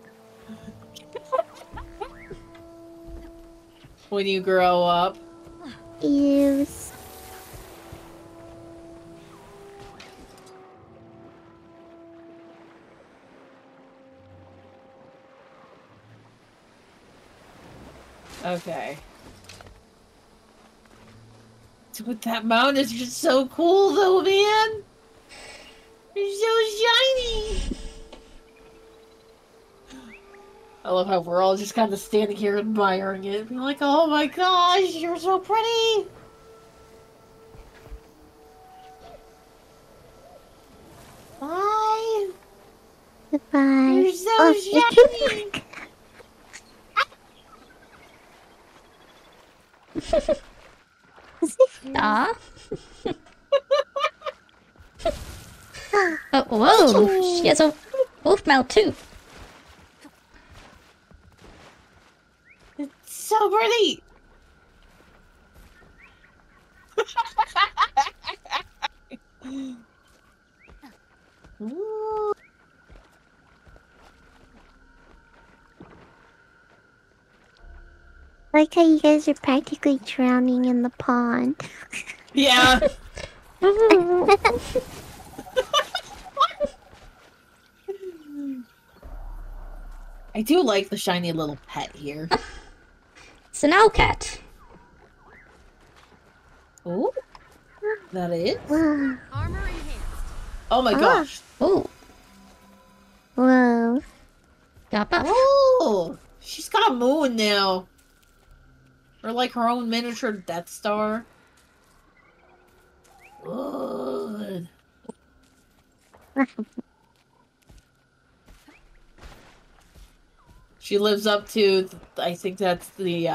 When you grow up? Yes. Okay. With that mount is just so cool, though, man. It's so shiny. I love how we're all just kind of standing here admiring it, being like, "Oh my gosh, you're so pretty." Bye. Goodbye. You're so shiny. Aw. Whoa, she has a wolf mouth too. It's so pretty. Ooh. I like how you guys are practically drowning in the pond. Yeah. I do like the shiny little pet here. It's an owl cat. Oh, that is. Armor enhanced. Oh my gosh. Oh. Whoa. Oh, she's got a moon now. Or like her own miniature Death Star. Good. She lives up to, I think that's the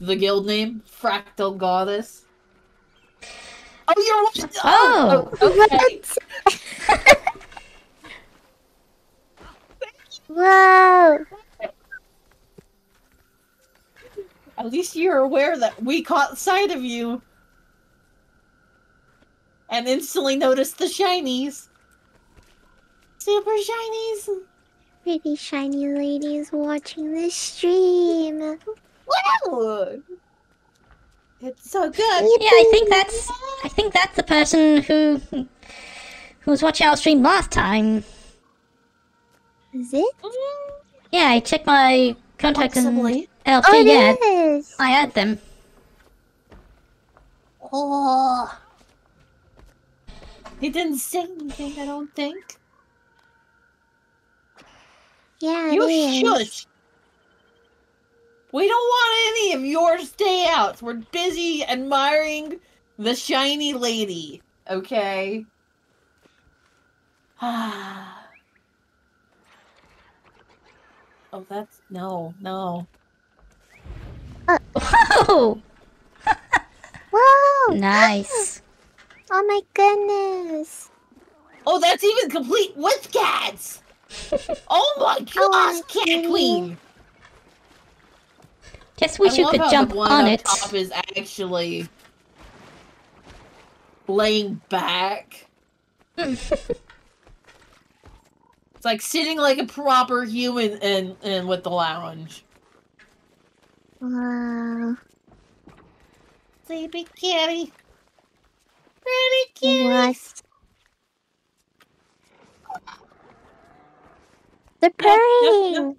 guild name, Fractal Goddess. Oh, you're right. Okay. Whoa. At least you're aware that we caught sight of you. And instantly noticed the shinies. Super shinies. Pretty shiny ladies watching the stream. Wow! It's so good. Yeah, I think that's the person who was watching our stream last time. Is it? Yeah, I checked my contact and LP. Oh, yeah, I had them. Oh. He didn't say anything, I don't think. Yeah, you shush. We don't want any of your stay-outs. We're busy admiring the shiny lady, okay? Ah. Oh, that's no. Whoa! Whoa! Nice. Oh my goodness! Oh, that's even complete with cats! Oh my gosh, cat queen! Guess we should jump on it. The one up top is actually laying back. It's like sitting like a proper human and with the lounge. Wow. Sleepy kitty. Pretty cute. What? They're purring.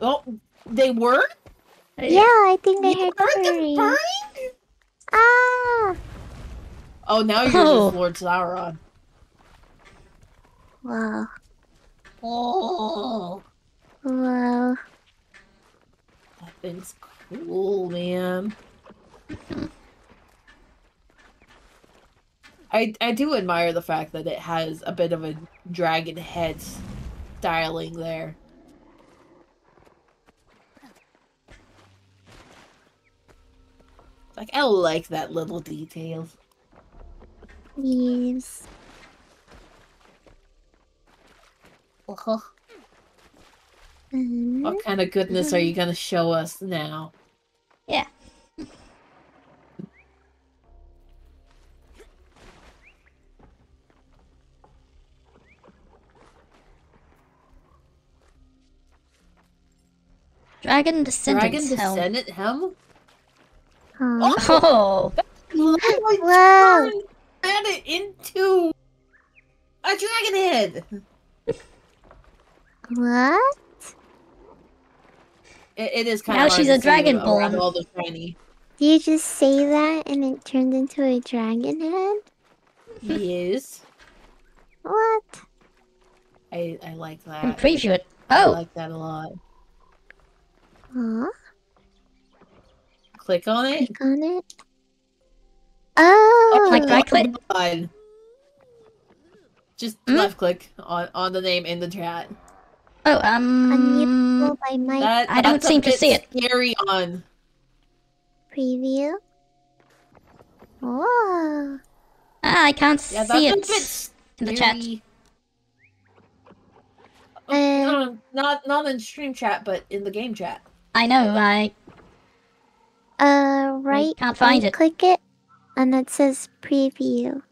Nope. Oh, they were? Yeah, I think they heard them purring. Ah. Oh, now you're just Lord Sauron. Wow. Oh. Wow. That thing's cool, man. I do admire the fact that it has a bit of a dragon head styling there. Like, I like that little detail. Yes. Uh-huh. What kind of goodness are you gonna show us now? Yeah. Dragon Descendant Helm. Dragon Descendant Helm? Oh! Wow! Turn it into a dragon head! What? It is kind of. Now she's a dragonborn. Do you just say that and it turned into a dragon head? Yes. What? I like that. I'm pretty sure. Oh! I like that a lot. Huh? Click on it. Click on it. Oh! Right click. On. Just left click on the name in the chat. Oh, I don't seem to see it. Scary on. Preview. Oh. I can't see it in the chat. Not in stream chat, but in the game chat. I know, I... right, can't find it. Click it, and it says preview.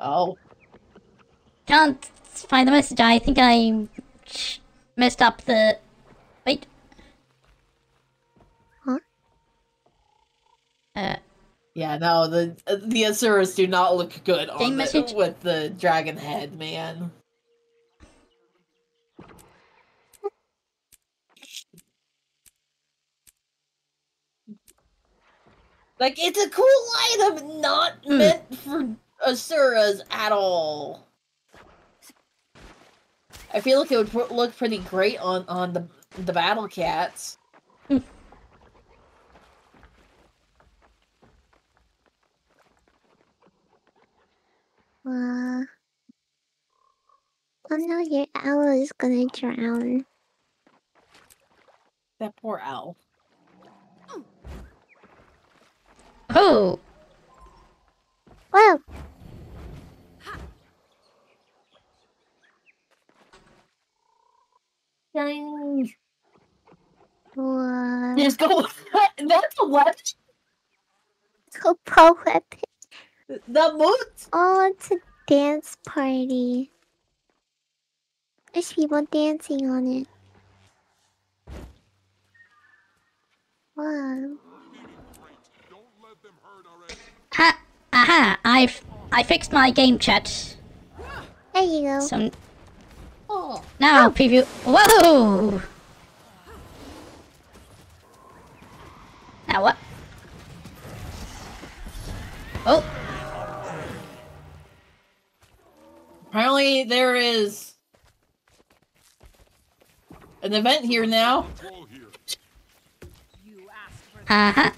Oh. Can't find the message. I think I messed up the... Wait. Huh? Yeah, no, the Asuras do not look good on the, with the dragon head, man. Like, it's a cool item, not meant for Asuras at all. I feel like it would look pretty great on the battle cats. Oh no, your owl is gonna drown. That poor owl. Oh! Whoa! Dang! What? Just go. That's a weapon? So pro weapon. The boots? Oh, it's a dance party. There's people dancing on it. Wow. Ha! Aha! I fixed my game chat. There you go. Some... Oh. Now preview. Whoa! Now what? Oh. Apparently, there is an event here now. Uh-huh.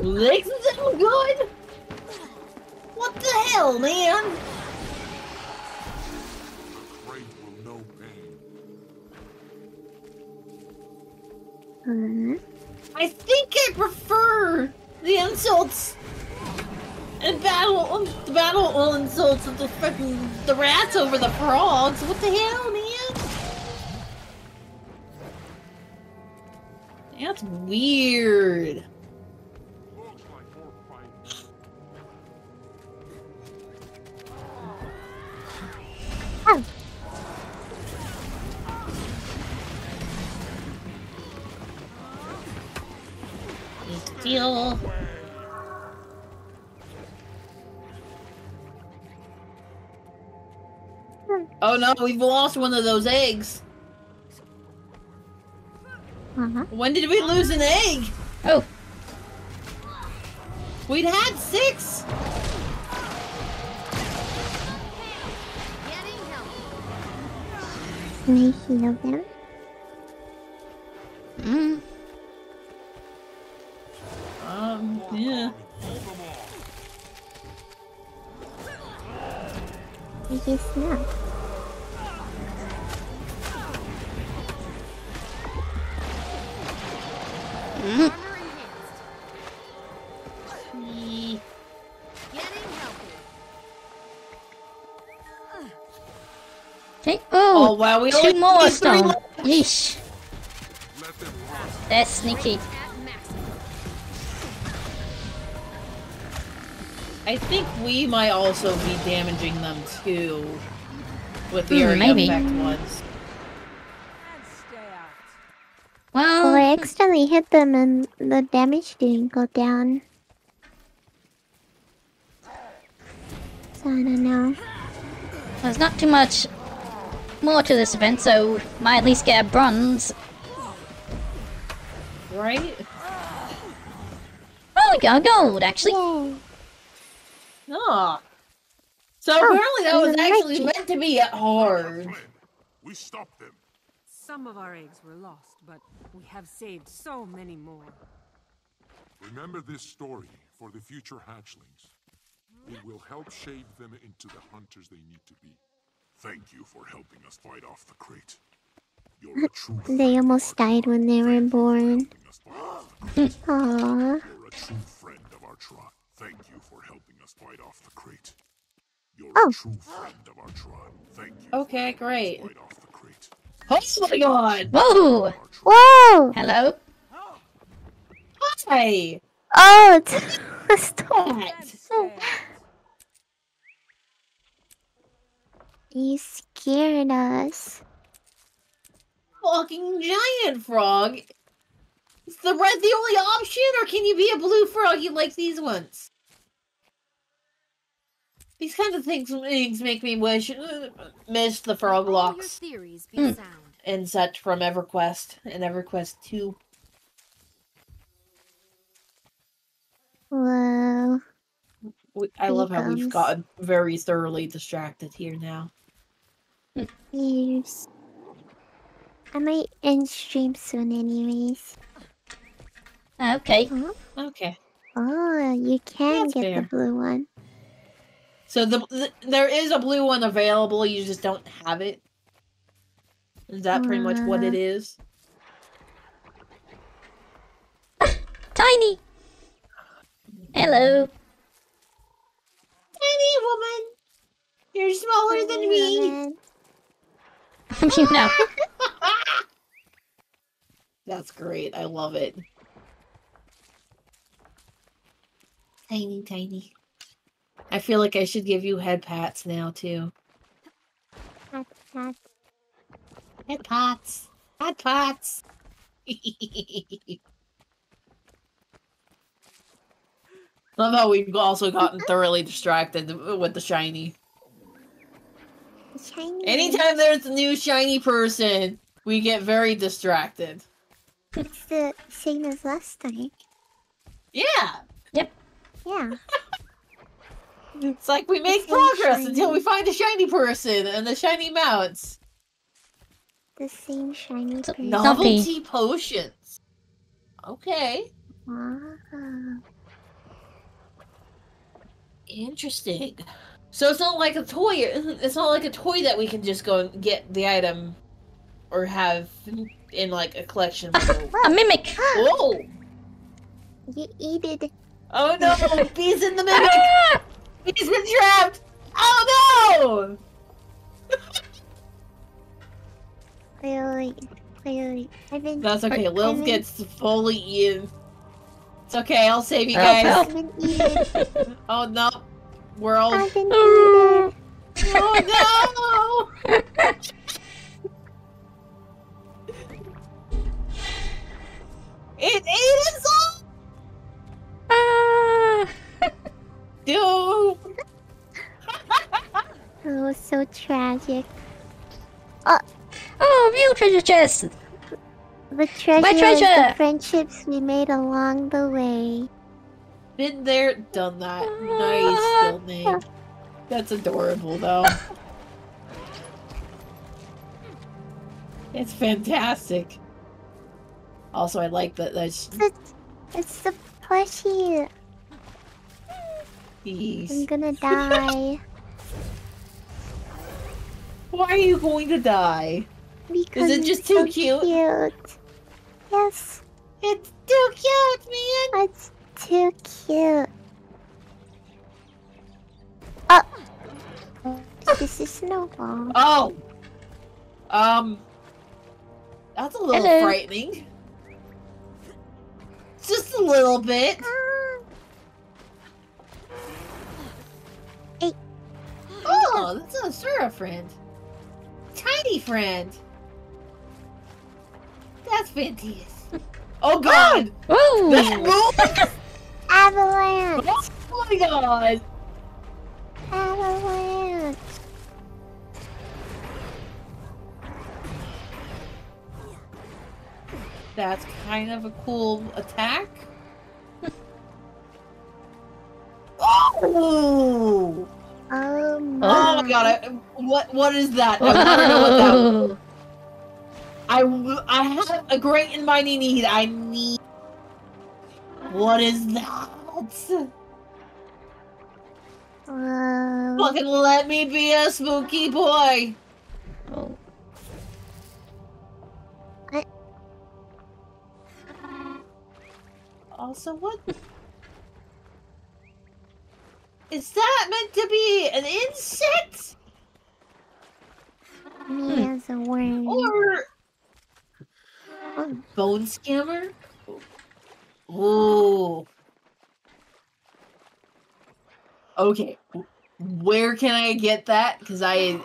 Legs is so good! What the hell, man? I think I prefer the insults and battle insults of the fucking rats over the frogs. What the hell, man? That's weird. Oh. Deal. Oh no, we've lost one of those eggs. When did we lose an egg? Oh. We'd had 6. Can I heal them? Yeah. I guess not. Okay. Oh, wow, we only more stone. Yeesh. That's sneaky. I think we might also be damaging them too with the area effect ones. Well, I accidentally hit them and the damage didn't go down. So I don't know. There's not too much more to this event, so might at least get a bronze. Right? Oh, we got gold actually. Yay. Oh. So apparently that was actually meant to be hard. We stopped them. Some of our eggs were lost, but we have saved so many more. Remember this story for the future hatchlings. We will help shape them into the hunters they need to be. Thank you for helping us fight off the crate. You're a true they almost died when they were born. Aww. You're a true friend of our tribe. Thank you for helping us fight off the crate. You're a true friend of our tribe. Thank you. Okay, great. Oh my god! Whoa! Whoa! Hello? Hi! Oh, stop! You scared us. Fucking giant frog! Is the red the only option, or can you be a blue froggy like these ones? These kinds of things make me wish miss the frog locks and such from EverQuest and EverQuest 2. Whoa. I love how we've gotten very thoroughly distracted here now. Yes. I might end stream soon anyways. Okay. Huh? Okay. Oh, you can That's get fair. The blue one. So there is a blue one available, you just don't have it. Is that pretty much what it is? Tiny! Hello! Tiny woman! You're smaller than me! You know. That's great, I love it. Tiny, tiny. I feel like I should give you head pats now, too. Head pats. Head pats. Head pats. Love how we've also gotten thoroughly distracted with the shiny. Shiny. Anytime there's a new shiny person, we get very distracted. It's the same as last time. Yeah. Yep. Yeah. It's like we make progress until we find a shiny person and the shiny mounts. The same shiny person. Novelty potions. Okay. Wow. Interesting. So it's not like a toy. It's not like a toy that we can just go and get the item, or have in like a collection. A mimic. Whoa. You eat it. Oh no! Bees in the mimic. He's been trapped! Oh no! Wait. I've been. That's okay. Lilith gets fully eaten. It's okay. I'll save you guys. I've been eaten. Oh no! We're all. I've been eaten. Oh no! It ate us all. Oh, so tragic. Oh, real treasure chest! The treasure, the friendships we made along the way. Been there, done that. Nice little name. That's adorable, though. It's fantastic. Also, I like that. It's the plushie. Jeez. I'm gonna die. Why are you going to die? Because is it just too cute? Yes. It's too cute, man. It's too cute. Oh. This is Snowball. Oh. That's a little frightening. Just a little bit. Oh, that's an Asura friend. Tiny friend. That's fantastic. Oh god! Oh! That avalanche! Oh my god! Avalanche! That's kind of a cool attack. Oh! Oh my god! What is that? I want to know what that was. I have a great and mighty need. I need. What is that? Fucking let me be a spooky boy. Oh. What? Also, what? Is that meant to be an insect? Me as a word. Or bone scammer? Ooh. Okay, where can I get that? Because I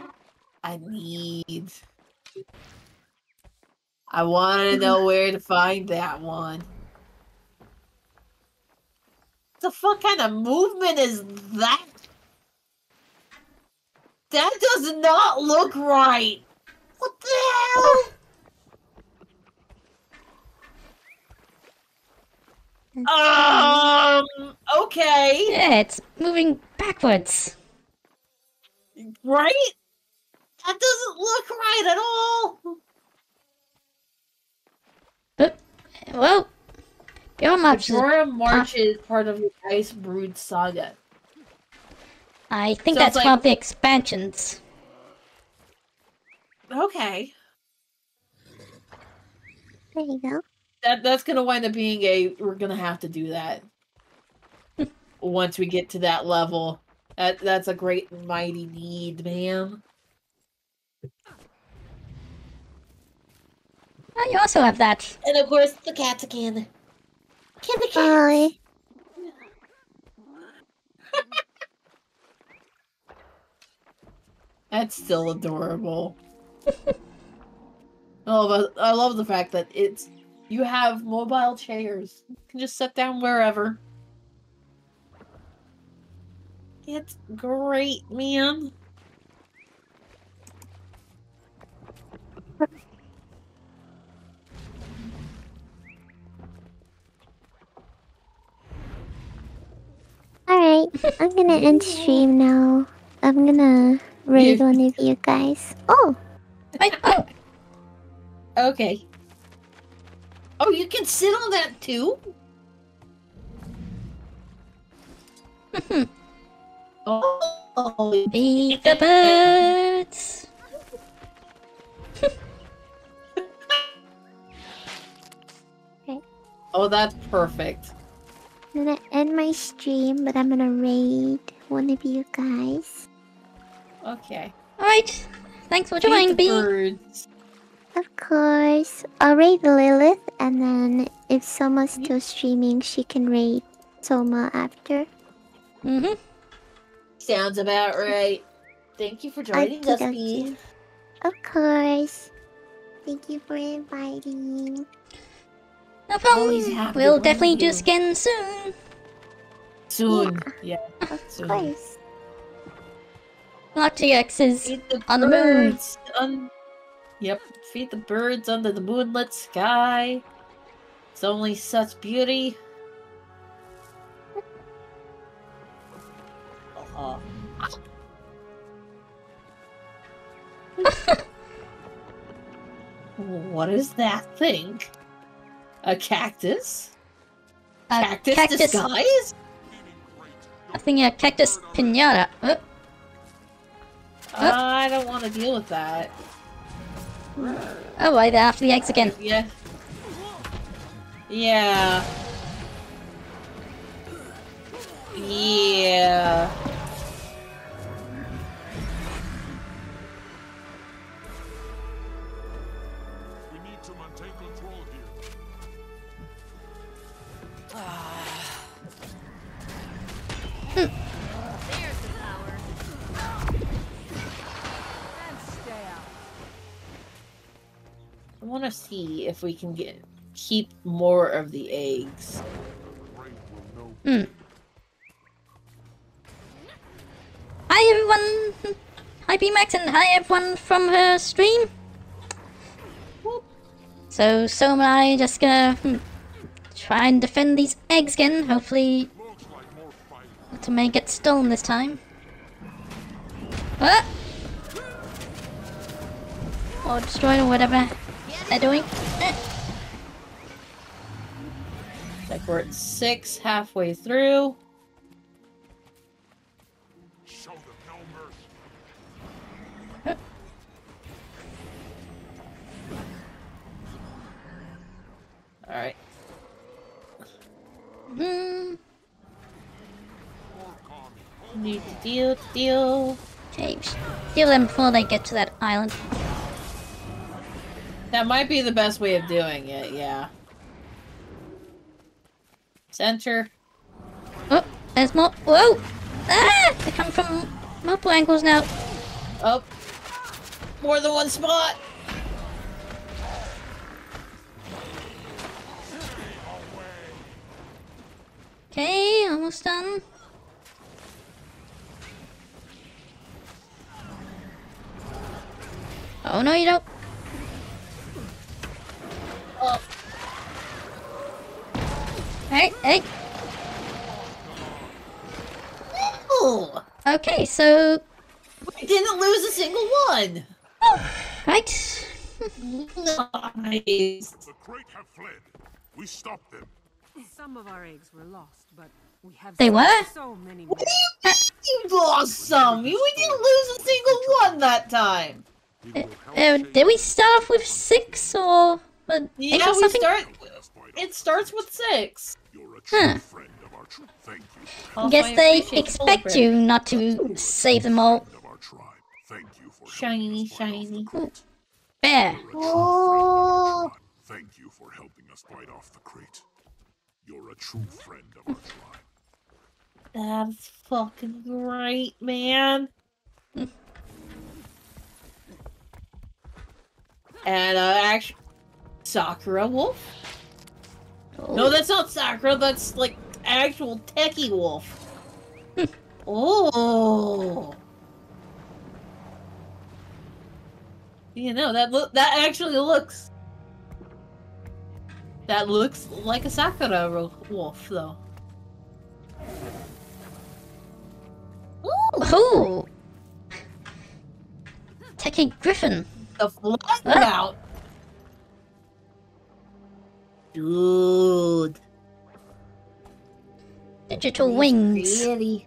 want to know where to find that one. What the fuck kind of movement is that? That does not look right. What the hell? Okay. Yeah, it's moving backwards. Right? That doesn't look right at all. But, well, your march is... part of the Ice Brood Saga. I think so that's like... one of the expansions. Okay. There you go. That's gonna wind up being a... We're gonna have to do that. Once we get to that level. That's a great and mighty need, ma'am. Oh, you also have that. And of course, the cats again. Can the cat? That's still adorable. I love the fact that it's... You have mobile chairs. You can just sit down wherever. It's great, man. Alright, I'm gonna end stream now. I'm gonna raid one of you guys. Oh! Okay. Oh, you can sit on that too? Oh, beat the birds! Okay. Oh, that's perfect. I'm gonna end my stream, but I'm gonna raid one of you guys. Okay. Alright, thanks for joining, Bee! Of course. I'll raid Lilith, and then if Soma's still streaming, she can raid Soma after. Mm-hmm. Sounds about right. Thank you for joining us, Bee. Of course. Thank you for inviting. No problem. We'll definitely do skin soon. Soon. Yeah. Of course. Lots of X's on the moon. Yep, feed the birds under the moonlit sky. It's only such beauty. What is that thing? A cactus? A cactus, disguise? I think a cactus pinata. I don't want to deal with that. Oh, right, they're after the eggs again. Yeah. Yeah. Yeah. We need to maintain control here. I want to see if we can keep more of the eggs. Hi everyone! Hi Beemax and hi everyone from her stream. So Soma and I just gonna try and defend these eggs again. Hopefully not to make it stolen this time. Or destroyed or whatever. They're doing. Like we're at 6 halfway through. Steal. James, steal them before they get to that island. That might be the best way of doing it, yeah. Center. Oh, there's more. Whoa! Ah! They come from multiple angles now. Oh. More than one spot! Okay, almost done. Oh no, you don't. Oh. Hey, hey. No. Okay, so we didn't lose a single one. Oh, right. Nice. The Krayt have fled. We stopped them. Some of our eggs were lost, but we have so many. What do you mean you lost some? We didn't lose a single one that time. Did we start off with 6 or? Yeah, or something? It starts with 6. Huh. I guess they expect you not to save them all. Shiny, shiny. Ooh. Bear. Oh. Thank you for helping us fight off the Krayt. You're a true friend of our tribe. That's fucking great, man. And actually, Sakura Wolf? Oh. No, that's not Sakura, that's like actual techie wolf. Oh. You know, that actually looks... That looks like a Sakura wolf, though. Ooh! Techie griffin! The flag out! Dude! Digital wings! Pretty.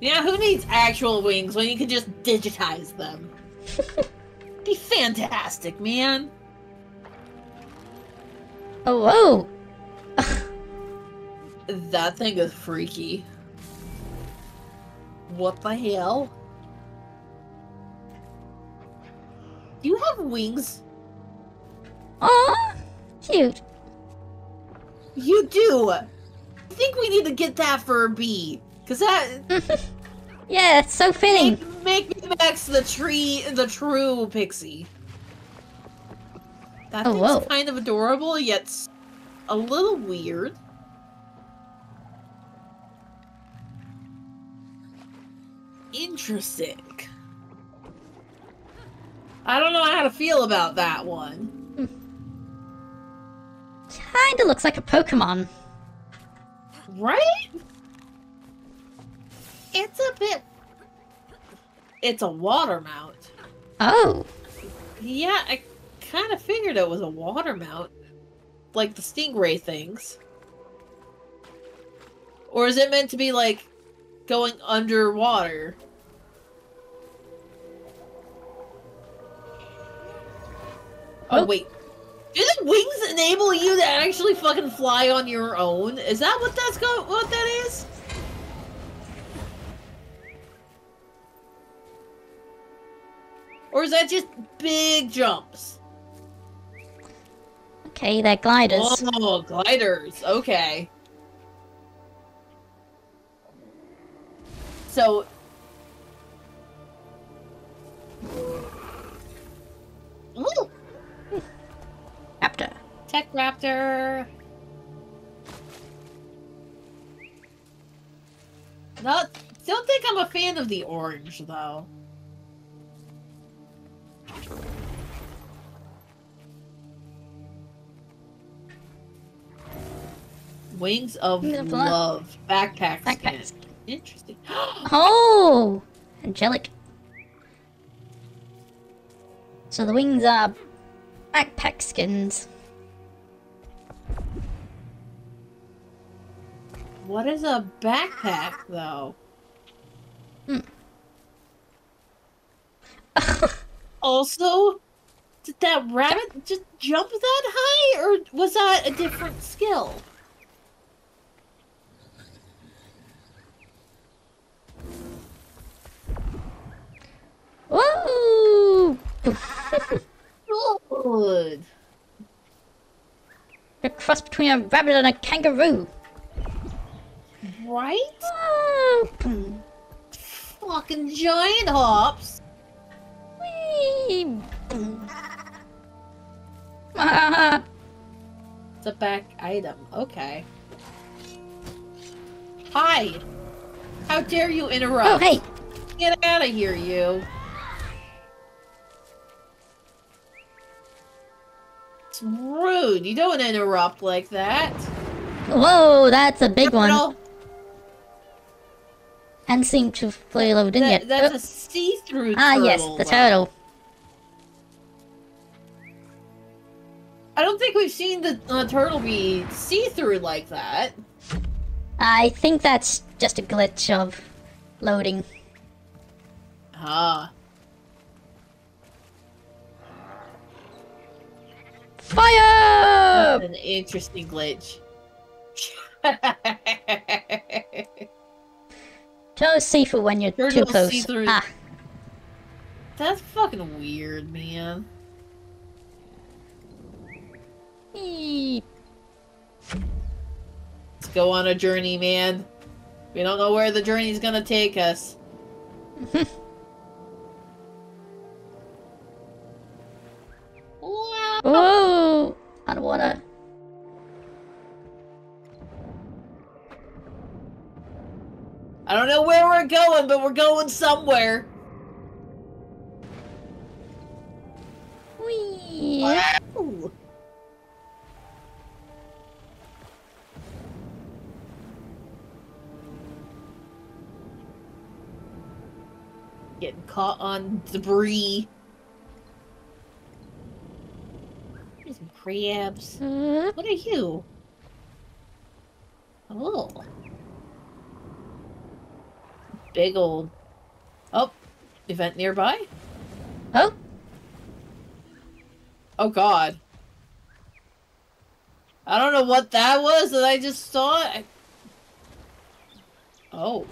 Yeah, who needs actual wings when you can just digitize them? Be fantastic, man! Oh, whoa! That thing is freaky. What the hell? Do you have wings? Aw, cute. You do! I think we need to get that for a bee. Cause that... Yeah, it's so fitting. Make me back to the true pixie. That thing's kind of adorable, yet a little weird. Interesting. I don't know how to feel about that one. Kinda looks like a Pokemon. Right? It's a bit... It's a water mount. Oh. Yeah, I... kind of figured it was a water mount, like the stingray things. Or is it meant to be like going underwater? Oh wait, do the wings enable you to actually fucking fly on your own? Is that what that's what that is? Or is that just big jumps? Okay, they're gliders. Oh, gliders. Okay. So... Ooh. Raptor. Tech Raptor. Not... Don't think I'm a fan of the orange, though. Wings of Love. Backpack skin. Interesting. Oh! Angelic. So the wings are backpack skins. What is a backpack, though? Hmm. Also, did that rabbit just jump that high, or was that a different skill? Good. You're crossed between a rabbit and a kangaroo. Right? Oh, fucking giant hops. Wee. It's a back item. Okay. Hi! How dare you interrupt? Oh, hey! Get out of here, you! It's rude. You don't interrupt like that. Whoa, that's a big one. And seemed to fully loaded in yet. That's a see-through turtle. Ah, yes, the turtle. I don't think we've seen the turtle be see-through like that. I think that's just a glitch of loading. Ah. Fire! That's an interesting glitch. Turtle's safer when you're too close. Ah. That's fucking weird, man. Eep. Let's go on a journey, man. We don't know where the journey's gonna take us. Wow. Oh, I don't wanna. I don't know where we're going, but we're going somewhere. Wee. Wow. Getting caught on debris. There's some crabs. What are you? Oh. Big old. Oh. Event nearby? Oh. Oh god. I don't know what that was that I just saw. Oh.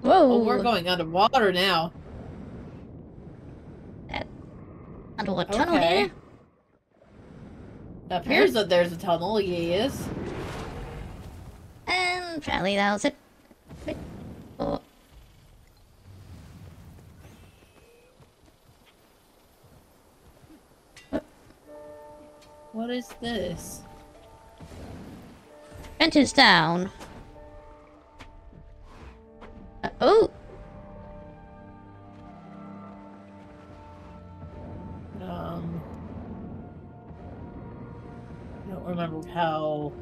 Whoa! Oh, we're going underwater now. Underwater tunnel here. It appears that there's a tunnel. Yes. And probably that was it. Oh. What is this? Ventures down. Oh! I don't remember how...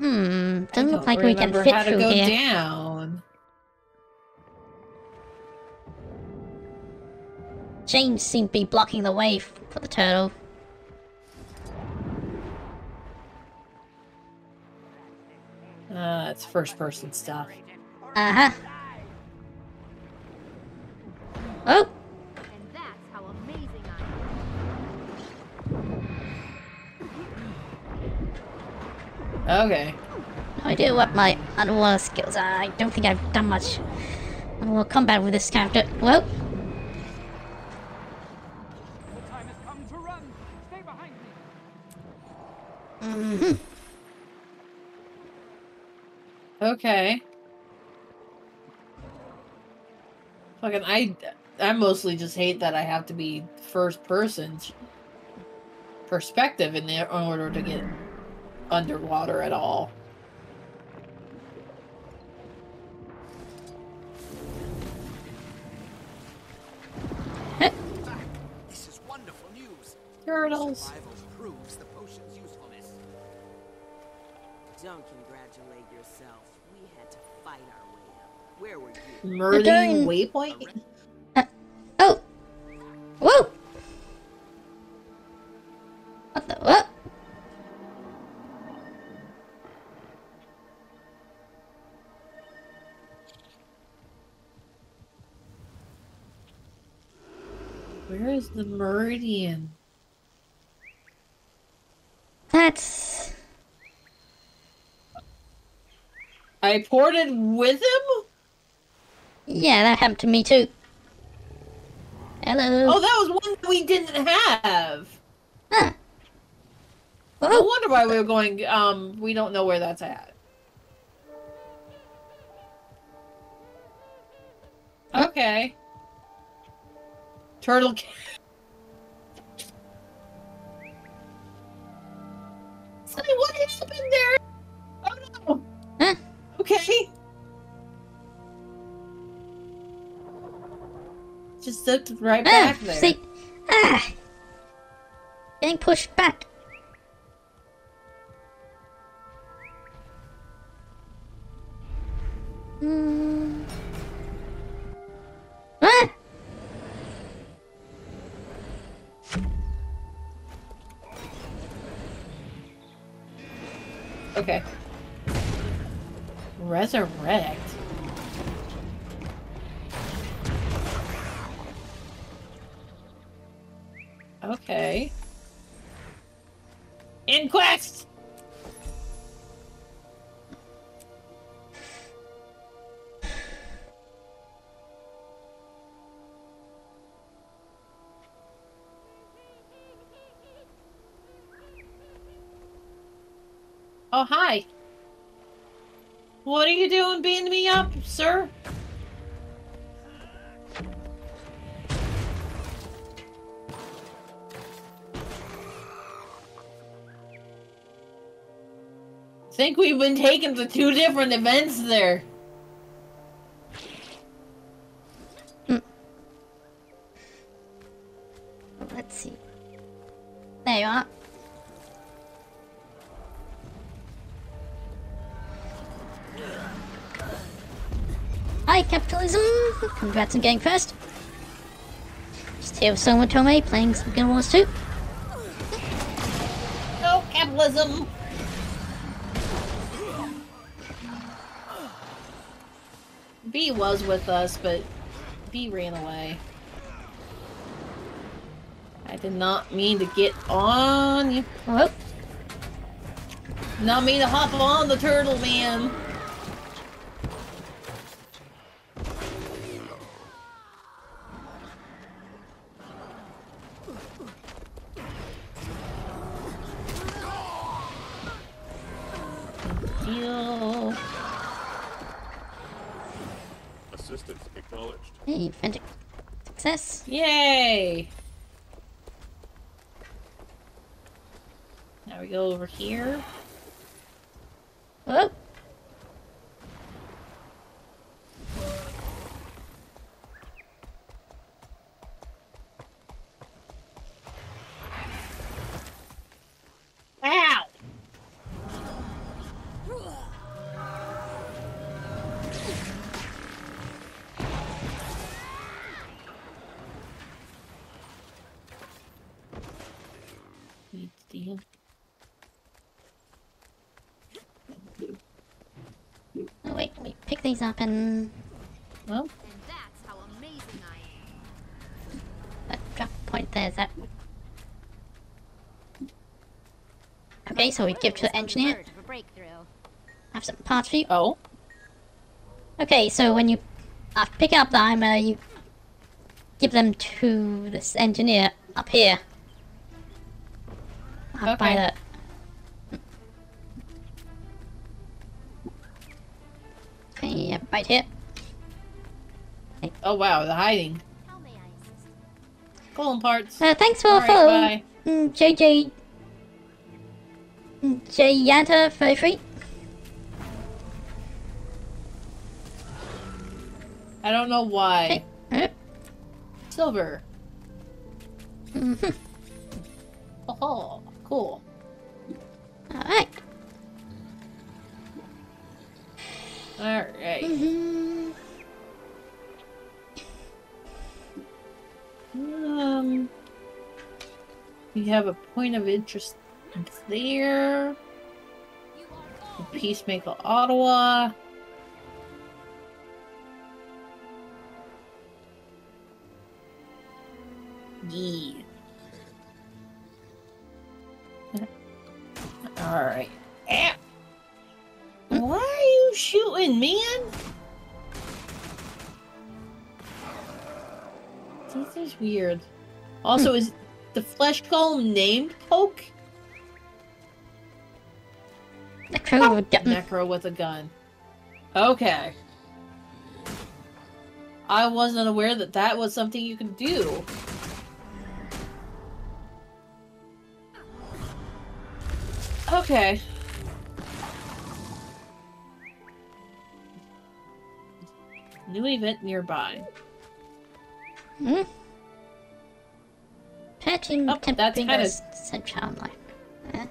Doesn't look like we can fit through here. Down. James seemed to be blocking the way for the turtle. It's first person stuff. Uh huh. Oh! And that's how amazing I am. Okay. No idea what my underwater skills are. I don't think I've done much underwater combat with this character. Whoa! The time has come to run. Stay behind me. Mm hmm. Okay. Fucking, I mostly just hate that I have to be first person perspective in there in order to get underwater at all. This is wonderful news. Turtles. Don't congratulate yourself. We had to fight our way up. Where were you? Murdering waypoint? Oh! Whoa! What the what? Where is the meridian? That's... I ported with him? Yeah, that happened to me too. Hello. Oh, that was one we didn't have. Huh. Oh. No wonder why we were going, we don't know where that's at. Okay. Turtle cat. What happened there? Oh no. Huh? Okay. Just zipped right back there. See? Ah! Getting pushed back. Hmm. Ah! Okay. Resurrect? Okay. Inquest! Oh, hi. What are you doing beating me up, sir? I think we've been taken to two different events there. Let's see. There you are. Hi, capitalism! Congrats on getting first. Just here with Somatomay playing some Guild Wars 2. No capitalism! B was with us, but B ran away. I did not mean to get on you. Whoop. Not mean to hop on the turtle, man. Yay! Now we go over here. Oh! Ow! These up and well, and that's how amazing I am. That drop point there, is that okay? So we give to the engineer. Have some parts for you. Oh, okay. So when you pick up the armor, you give them to this engineer up here. Up by the. Yeah, right here. Okay. Oh wow, the hiding. Golden parts. Thanks for following. JJ. Jyanta 33. I don't know why. Okay. Silver. Mm-hmm. Oh, cool. All right. Alright. We have a point of interest there. Peacemaker Ottawa. Yeah. Alright. Why are you shooting, man? This is weird. Also, is the flesh golem named Poke? Necro with a gun. Okay. I wasn't aware that that was something you could do. Okay. New event nearby. Hmm. Patching oh, can bring us such online. Eh?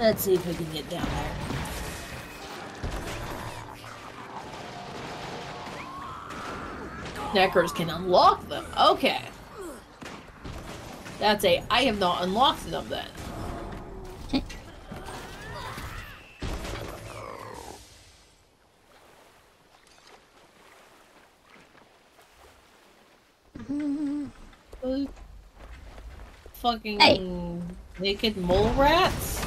Let's see if we can get down there. Necros can unlock them. Okay. That's a... I have not unlocked them then. Fucking hey. Naked mole rats?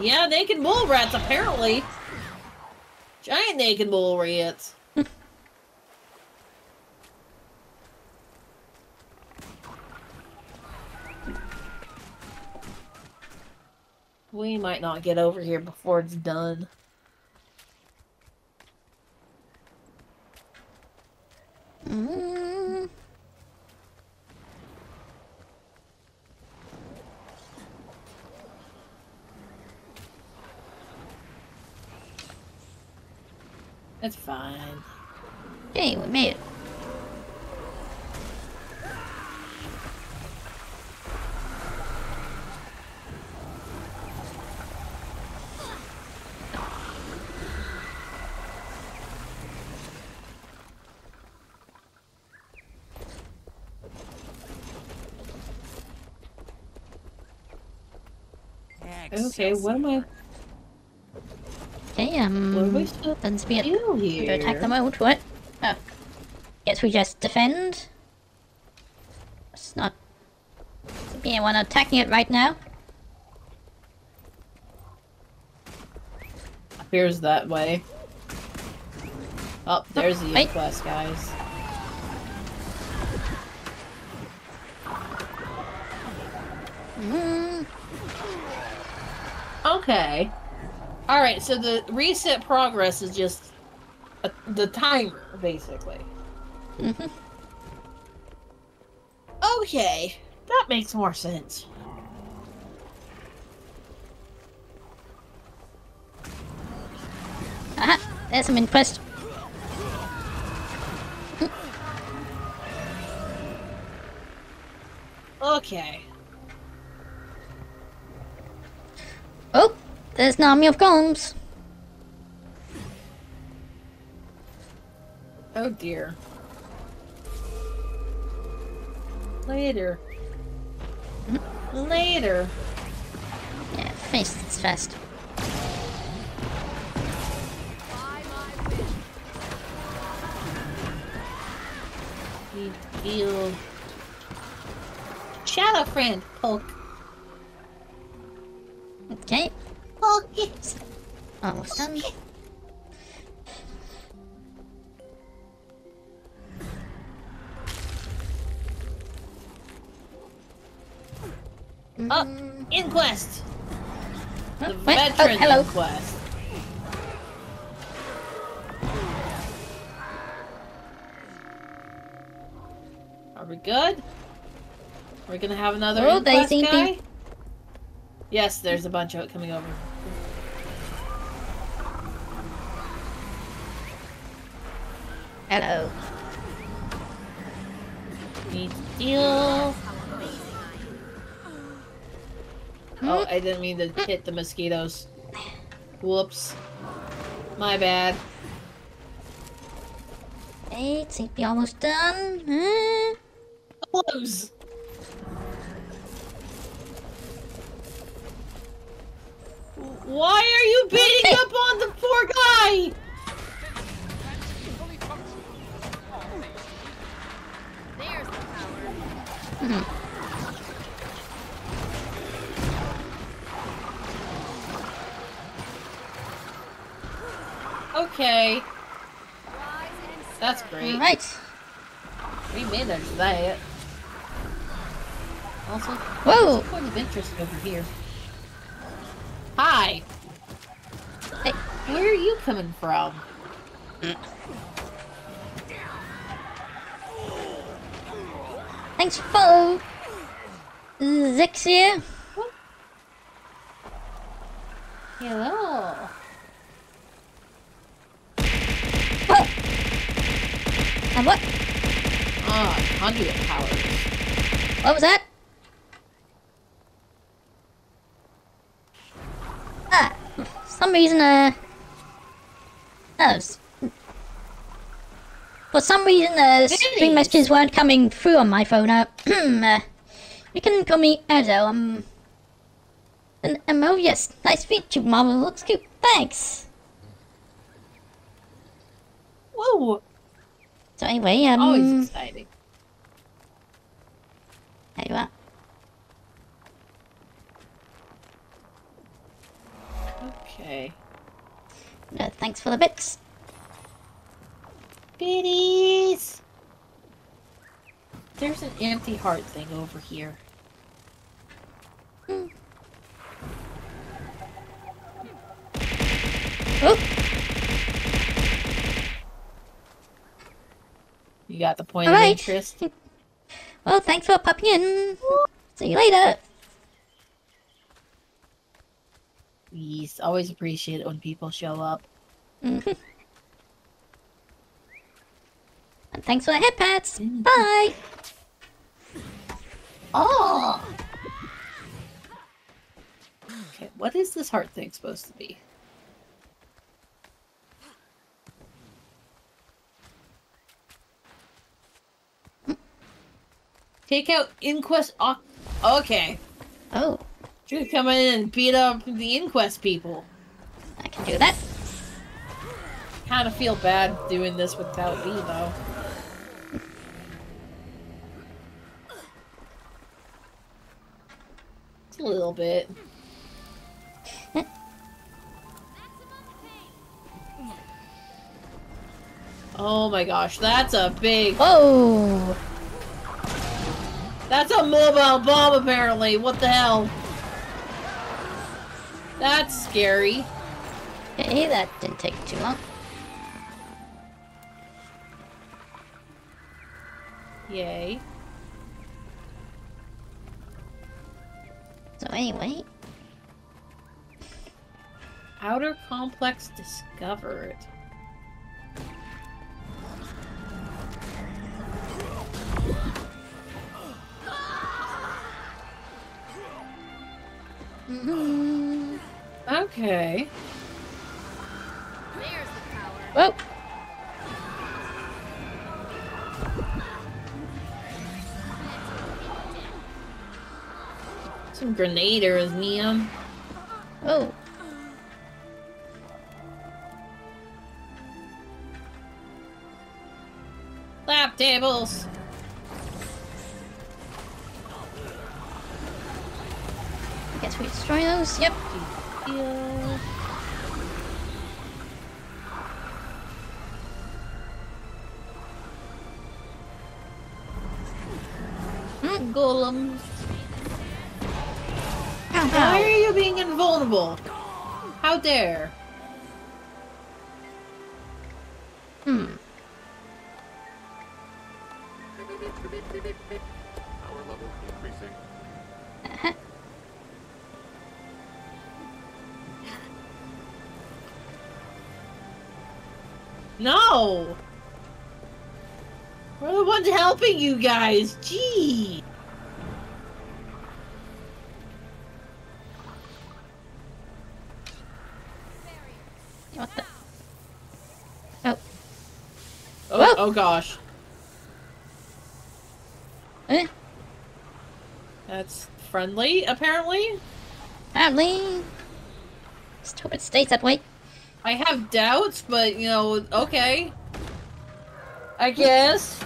Yeah, naked mole rats, apparently. Giant naked mole rats. We might not get over here before it's done. Mm. That's fine. Hey, we made it. Okay, what am I? Damn. What are we supposed to do here? To attack the mold, what? Oh. Guess we just defend? It's not... Doesn't be anyone attacking it right now. Appears that way. Oh, there's the Inquest, guys. Okay. Alright, so the reset progress is just the timer, basically. Mm-hmm. Okay, that makes more sense. Aha, there's some Inquest. Okay. Oh, there's an army of golems. Oh dear. Later. Later. Yeah, face this fast. Need to heal. Shadow friend, Hulk. Okay. Oh, yes. Almost done. Oh, Inquest. The veteran Inquest. Are we good? We're gonna have another Inquest guy. Yes, there's a bunch of it coming over. Hello. Need to deal. Oh, I didn't mean to hit the mosquitoes. Whoops. My bad. Hey, seems to be almost done. Close. Why are you beating up on the poor guy? There's the power. Okay. That's great. Right. We managed that. Also, whoa! There's a point of interest over here. Hi! Hey. Where are you coming from? Thanks for follow! Zix here. What? Hello! Whoa! And what? Ah, conduit powers. What was that? For some reason, stream messages weren't coming through on my phone. You can call me Edo. Oh yes, nice to meet you, Mama. Looks cute. Thanks. Whoa. So anyway, always exciting. There you are. Okay. No, thanks for the bits. Bitties! There's an empty heart thing over here. Mm. Oh! You got the point of interest. Well, thanks for popping in. See you later. Please, always appreciate it when people show up. Mm-hmm. And thanks for the head pads. Bye. Oh. Okay, what is this heart thing supposed to be? Take out Inquest. Okay. Oh. Should come in and beat up the Inquest people. I can do that. Kinda feel bad doing this without me, though. Just a little bit. Oh my gosh, that's a big... Whoa! That's a mobile bomb, apparently! What the hell? That's scary. Hey, that didn't take too long. Yay. So anyway. Outer complex discovered. Mm-hmm. Okay. There's the power. Whoa! Some grenaders, Liam. Oh. Lap tables. I guess we destroy those. Yep. Yeah. Golems. Ow, why are you being invulnerable? How dare? Power level increasing. No! We're the ones helping you guys! Gee! What the? Oh. Oh, oh gosh. Eh? That's friendly, apparently? Apparently. Just hope it stays that way. I have doubts, but, you know, okay. I guess.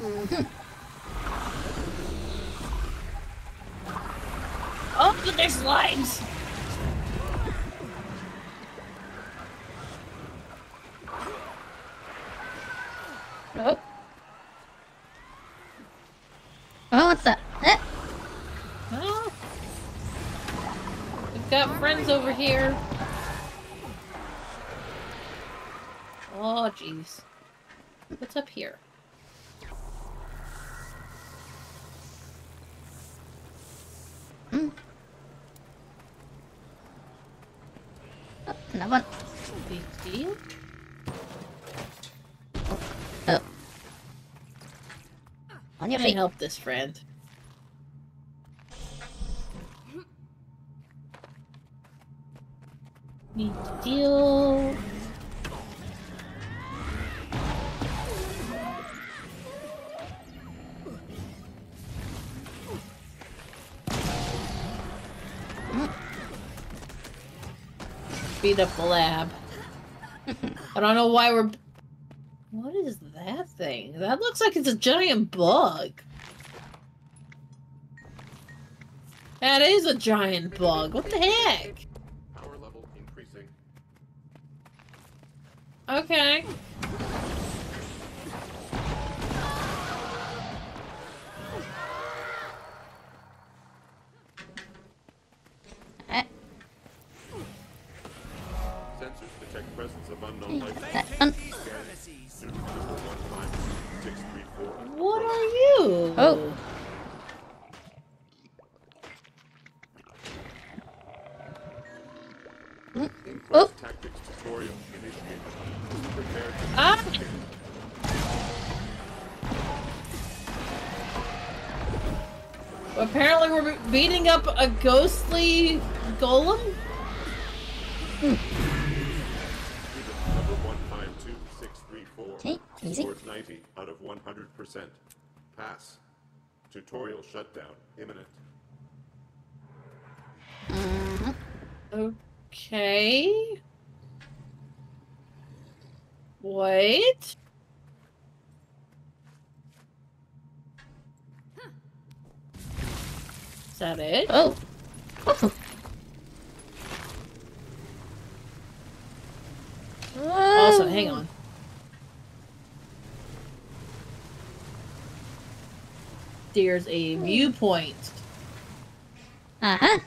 Mm-hmm. Oh, but there's slimes! Oh. Oh, what's that? Eh. Well, we've got friends over here. Oh, jeez. What's up here? Mm. Oh, another one. Big deal. Oh. On your feet. I can help this friend. Need to deal. Beat up the lab. I don't know why we're... What is that thing? That looks like it's a giant bug. That is a giant bug. What the heck? Power level increasing. Okay. What are you? Oh. Mm. Oh. Ah. Apparently we're beating up a ghostly golem? Mm. Easy. Scores 90 out of 100%. Pass. Tutorial shutdown imminent. Mm-hmm. Okay. Wait. Huh. Is that it? Oh. Oh. Also, hang on. There's a viewpoint. Uh-huh.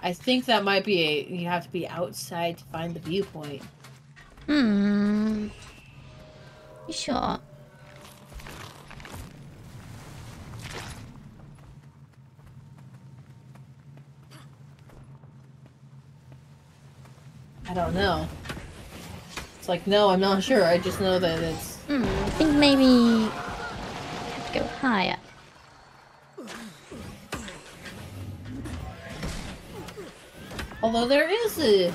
I think that might be a... You have to be outside to find the viewpoint. Hmm. You sure? I don't know. It's like, no, I'm not sure. I just know that it's... Hmm, I think maybe... I have to go higher. Although there is a...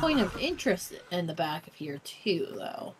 point of interest in the back of here, too, though.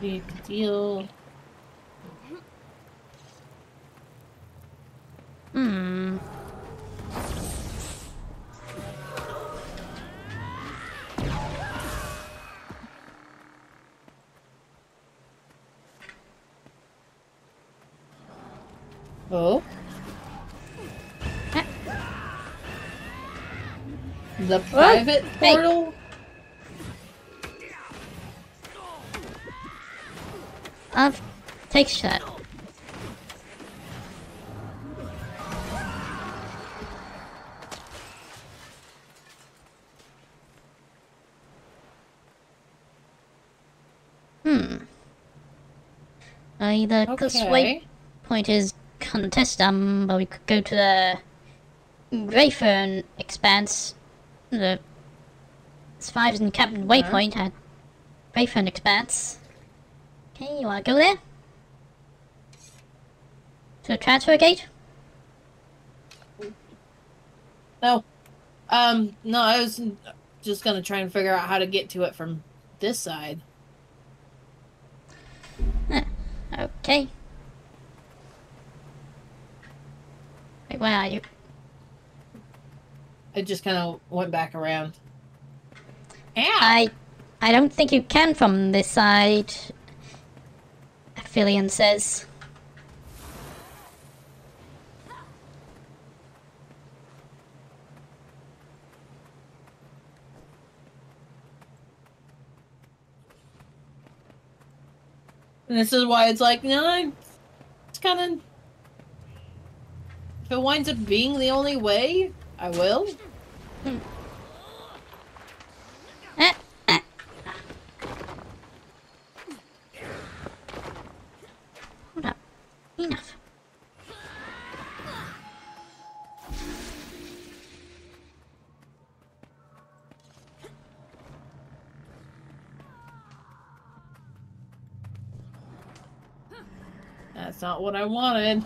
Big deal. Hmm. Oh. The private portal? Hey. Take shot. The closest waypoint is Contestum, but we could go to the Greyfern Expanse. The Survivors and Captain waypoint at Greyfern Expanse. Okay, you wanna go there? To the transfer gate? No. No, I was just gonna try and figure out how to get to it from this side. Okay. Wait, where are you? I just kind of went back around. Yeah. I don't think you can from this side, Aphelion says. And this is why it's like, no, it's kind of... If it winds up being the only way, I will. Hold up. Enough. That's not what I wanted.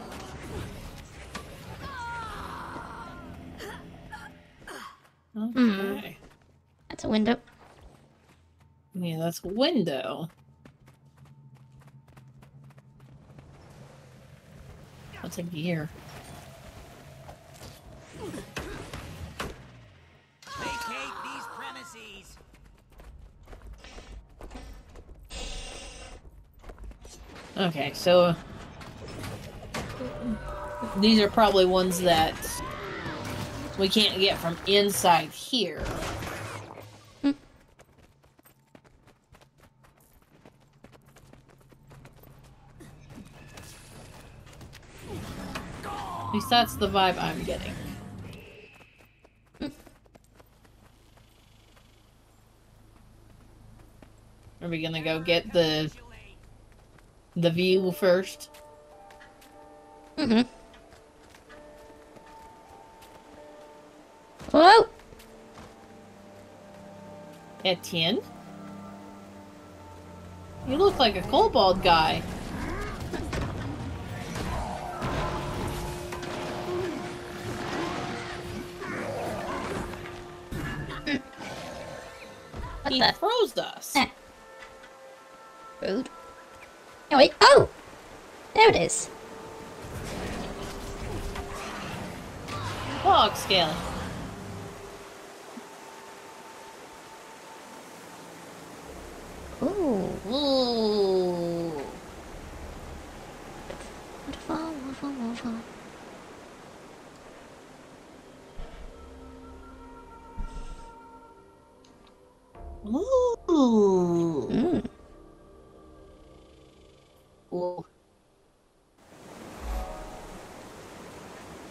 Okay. That's a window. Yeah, that's a window. That's a gear. Vacate these premises. Okay, so these are probably ones that we can't get from inside here. At least that's the vibe I'm getting. Are we gonna go get the view first? Mm-hmm. Whoa! Etienne? You look like a kobold guy. He froze us. Rude. Oh, wait. Oh! There it is. Bog scale. Ooh. Ooh. Waterfall. Ooh. Mm. Ooh.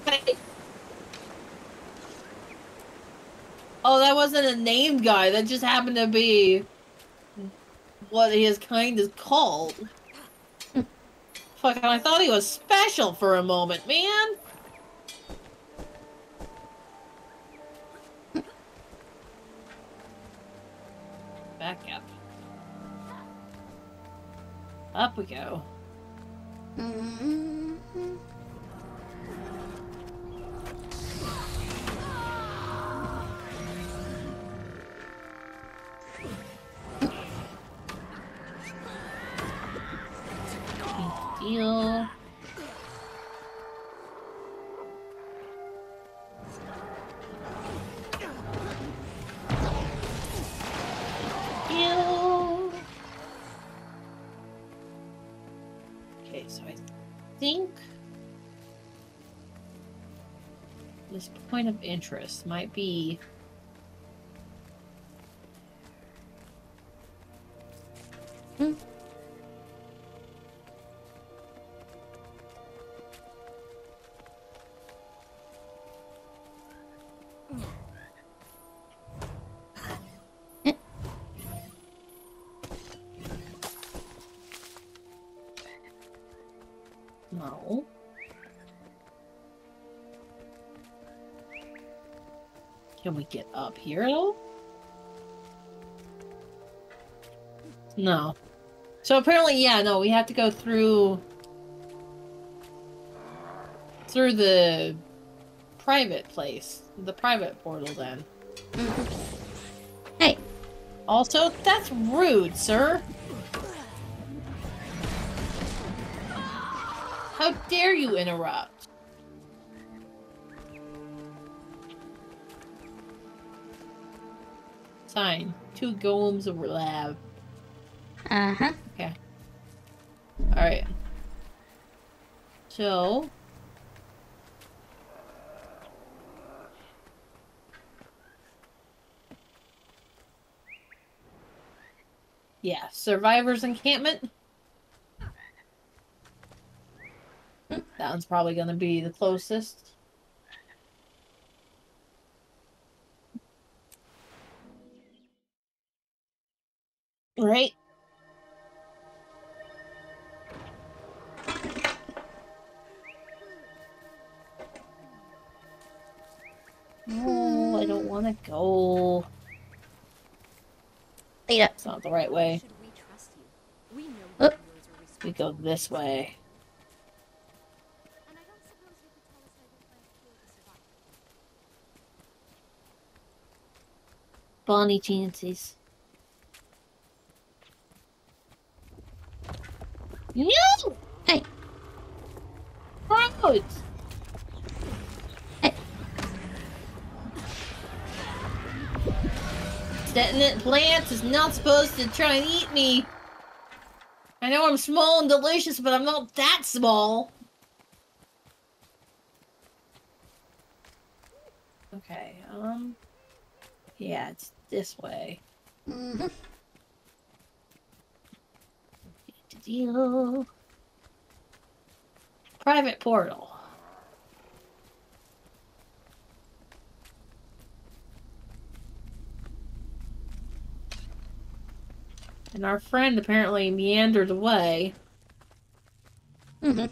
Hey. Oh, that wasn't a named guy. That just happened to be what his kind is called. Fuck, I thought he was special for a moment, man. Back up. Up we go. Deal. This point of interest might be No. Can we get up here at all? No. So apparently, yeah, no, we have to go through the private place, the private portal then. Hey. Also, that's rude, sir. How dare you interrupt? Sign. 2 golems of lab. Uh-huh. Okay. Alright. So... yeah, survivors encampment. That one's probably going to be the closest. Right? Oh, I don't want to go. Yeah. It's not the right way. Oh. We go this way. Bonnie chances. No! Hey! Crowds! Hey! Detonant plants is not supposed to try and eat me! I know I'm small and delicious, but I'm not that small! Okay, yeah, it's this way. Mm-hmm. Deal. Private portal. And our friend apparently meandered away. Mm-hmm.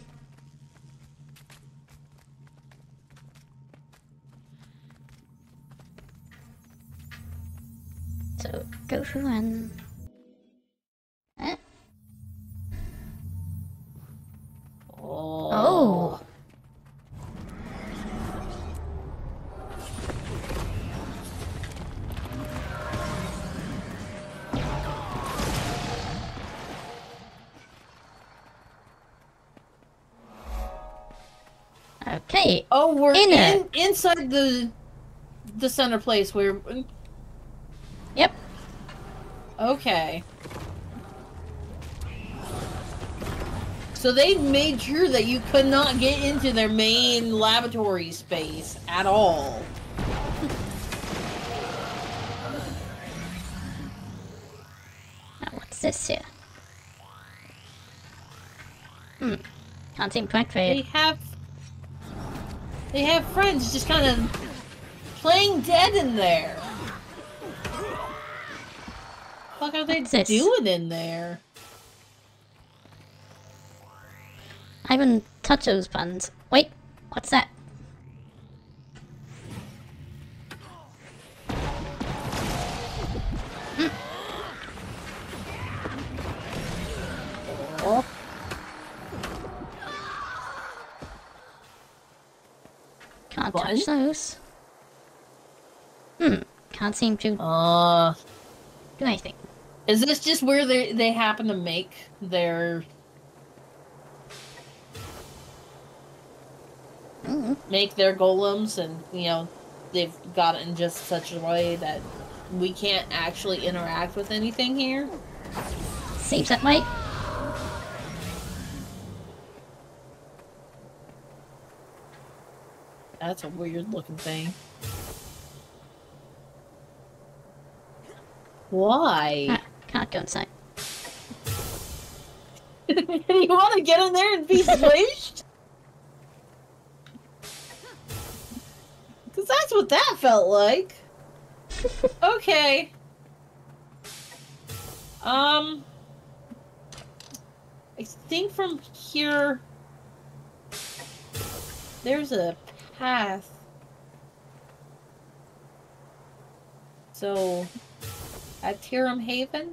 So, go through and... eh? Oh. Okay. Oh, we're inside the center place where... yep. Okay. So they made sure that you could not get into their main laboratory space at all. Now what's this here? Hmm. Can't seem to activate it. They have friends just kind of playing dead in there. What the fuck are they doing in there? I even touch those buttons. Wait, what's that? Mm. Oh. Can't touch those. Hmm. Can't seem to do anything. Is this just where they happen to make their golems, and you know they've got it in just such a way that we can't actually interact with anything here? Seems that way. That's a weird looking thing. Why? Can't go inside. You want to get in there and be squished? Because that's what that felt like. Okay. I think from here... There's a path. So, Aetherium Haven?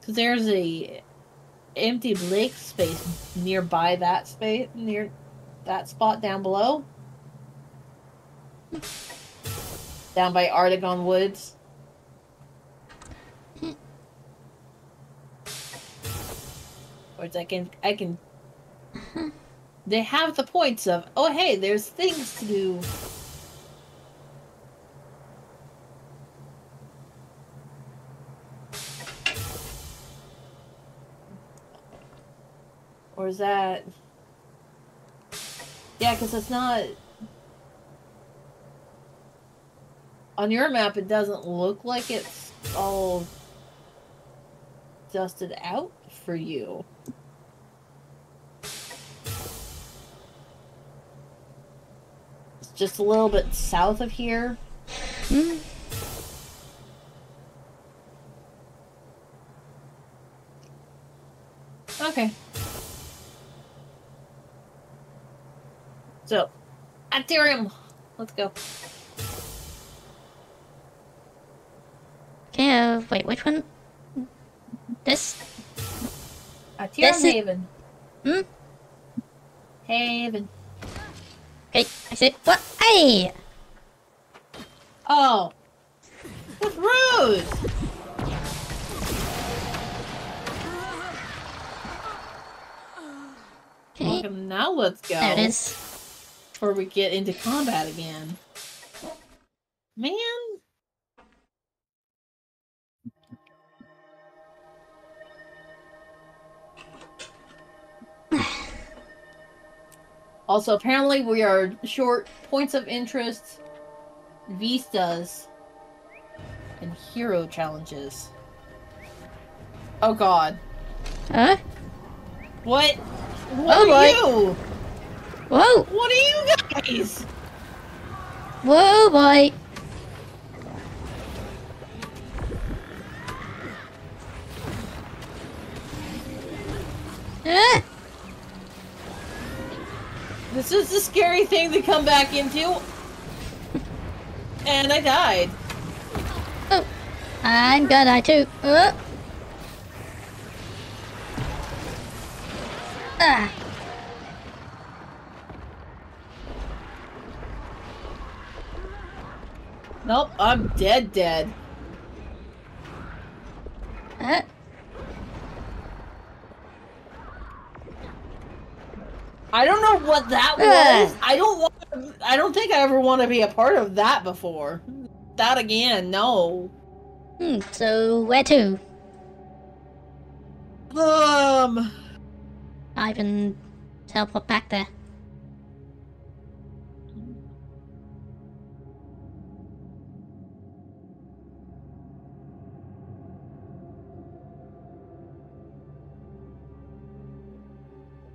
Because there's a empty lake space nearby that space, near that spot down below. Down by Artagon Woods. Which I can... They have the points of, oh hey, there's things to do. Or is that... Yeah, because it's not... On your map, it doesn't look like it's all dusted out for you. It's just a little bit south of here. Mm-hmm. Okay. So, Aetherium, let's go. Okay, wait, which one? This? Aetherium Haven. Is... Hmm? Haven. Okay, I see. What? Hey! Oh. That's rude! Okay. Okay, now let's go. There it is. Before we get into combat again. Man! Also, apparently we are short points of interest, vistas, and hero challenges. Oh god. Huh? What? What oh, are boy. You? Whoa! What are you guys? Whoa, boy. Ah! This is the scary thing to come back into. And I died. Oh, I'm gonna die too. Oh. Ah. Nope, I'm dead. Ah. I don't know what that was. I don't think I ever want to be a part of that before. That again, no. Hmm, so where to? I can teleport back there.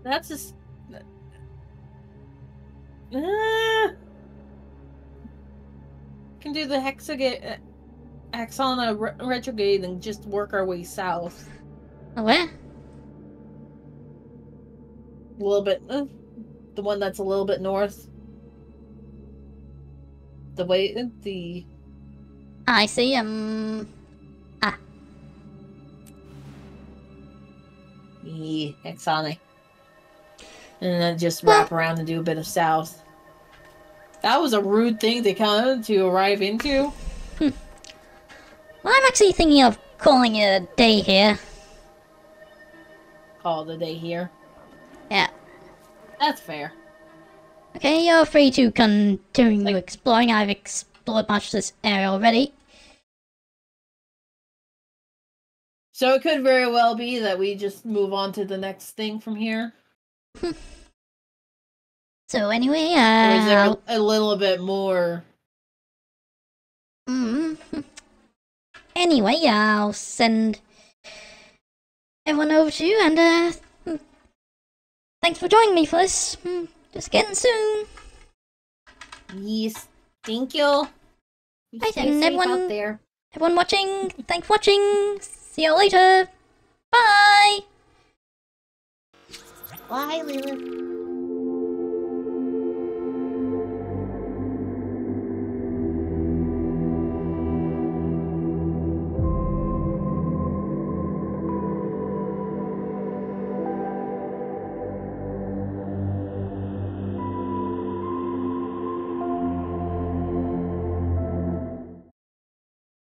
That's just... Can do the hexana retrograde and just work our way south. Oh, where? A little bit. The one that's a little bit north. The way the. I see. Ah. Yeah, hexana. And then just wrap around and do a bit of south. That was a rude thing to come to arrive into. Hmm. Well, I'm actually thinking of calling it a day here. Call the day here? Yeah. That's fair. Okay, you're free to continue exploring. I've explored much of this area already. So it could very well be that we just move on to the next thing from here. So anyway, Or is there a little bit more? Anyway, I'll send everyone over to you, and thanks for joining me for this. Just getting soon. Yes, thank you. Right, and everyone, everyone watching, thanks for watching. See you later. Bye. Bye, Lilith.